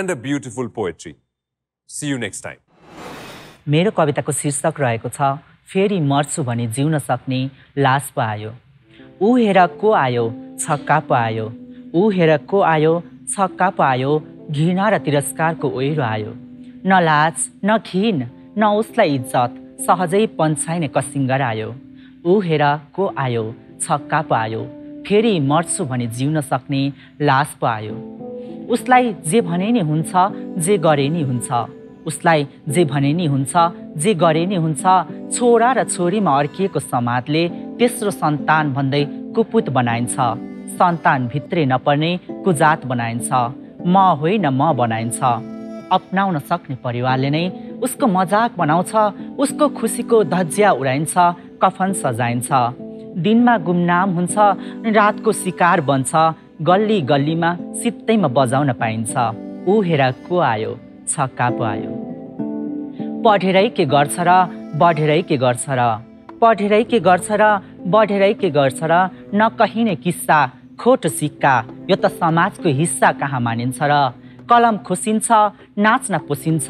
and a beautiful poetry. See you next time. मेरो कविताको शीर्षक रहेको छ फेरि मर्छु भने जिउन सक्ने लास पो आयो। ऊ हेर को आयो छक्का पो आयो, ऊ हेर को आयो छक्का पायो, घृणा र तिरस्कारको ओहिरो आयो। न लाज न घिन न उसलाई इज्जत, सहजै पन्छाइने कसिङ्गर आयो। ऊ हेर को आयो छक्का पायो, फेरि मर्छु भने जिउन सक्ने लास पायो। उसलाई जे भने नि हुन्छ, जे गरे नि हुन्छ, उसलाई जे भने नि हुन्छ, जे गरे नि हुन्छ। छोरा र छोरीमा अड्किएको समाजले तेस्रो सन्तान भन्दै कुपुत बनाइन्छ, सन्तान भित्रै नपर्ने कुजात बनाइन्छ, म होइन म बनाइन्छ। अपनाउन सक्ने परिवारले नै उसको मजाक बनाउँछ, उसको खुसीको धज्जिया उडाइन्छ, कफन सजाइन्छ। दिनमा गुमनाम हुन्छ, रातको शिकार बन्छ, गल्ली गल्लीमा सित्तैमा बजाउन पाइन्छ। ऊ हेर को आयो छक्का पो आयो। पढेरै के गर्छ र बढेरै के गर्छ र, पढेरै के गर्छ र बढेरै के गर्छ र, नकहिने किस्सा खोटो सिक्का, यो त समाजको हिस्सा कहाँ मानिन्छ र। कलम खोसिन्छ, नाच्न पोसिन्छ,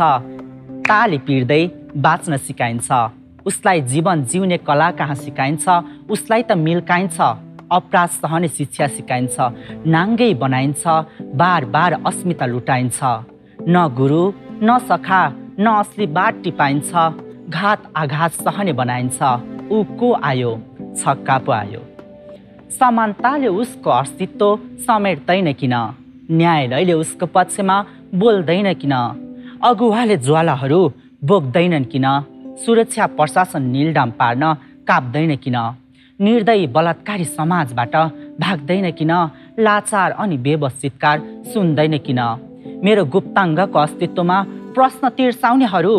ताली पिर्दै बाँच्न सिकाइन्छ। उसलाई जीवन जिउने कला कहाँ सिकाइन्छ, उसलाई त मिल्काइन्छ। अपराध सहने शिक्षा सिकाइन्छ, नाङ्गै बनाइन्छ, बार बार अस्मिता लुटाइन्छ। न गुरु न सखा न असली बाट टिपाइन्छ, घात आघात सहने बनाइन्छ। ऊ को आयो छक्का पो आयो। समानताले उसको अस्तित्व समेट्दैन किन, न्यायालयले उसको पक्षमा बोल्दैन किन, अगुवाले ज्वालाहरू बोक्दैनन् किन, सुरक्षा प्रशासन निलडाम पार्न काप्दैन किन, निर्दयी बलात्कारी समाजबाट भाग्दैन किन, लाचार अनि बेबसितकार सुन्दैन किन। मेरो गुप्ताङ्गको अस्तित्वमा प्रश्न तिर्साउनेहरू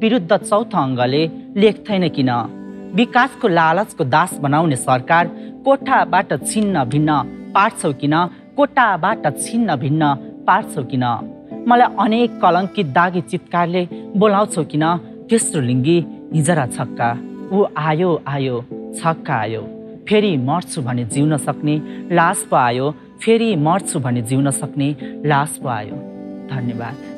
विरुद्ध चौथो अङ्गले लेख्दैन किन, विकासको लालचको दास बनाउने सरकार कोठाबाट छिन्न भिन्न पार्छौ किन, कोठाबाट छिन्न भिन्न पार्छौ किन। मलाई अनेक कलङ्कित दागी चितकारले बोलाउँछौ किन, तेस्रो लिङ्गी हिजरा छक्का। ऊ आयो आयो छक्का आयो, फेरि मर्छु भने जिउन सक्ने लास पो आयो, फेरि मर्छु भने जिउन सक्ने लास पो आयो। धन्यवाद।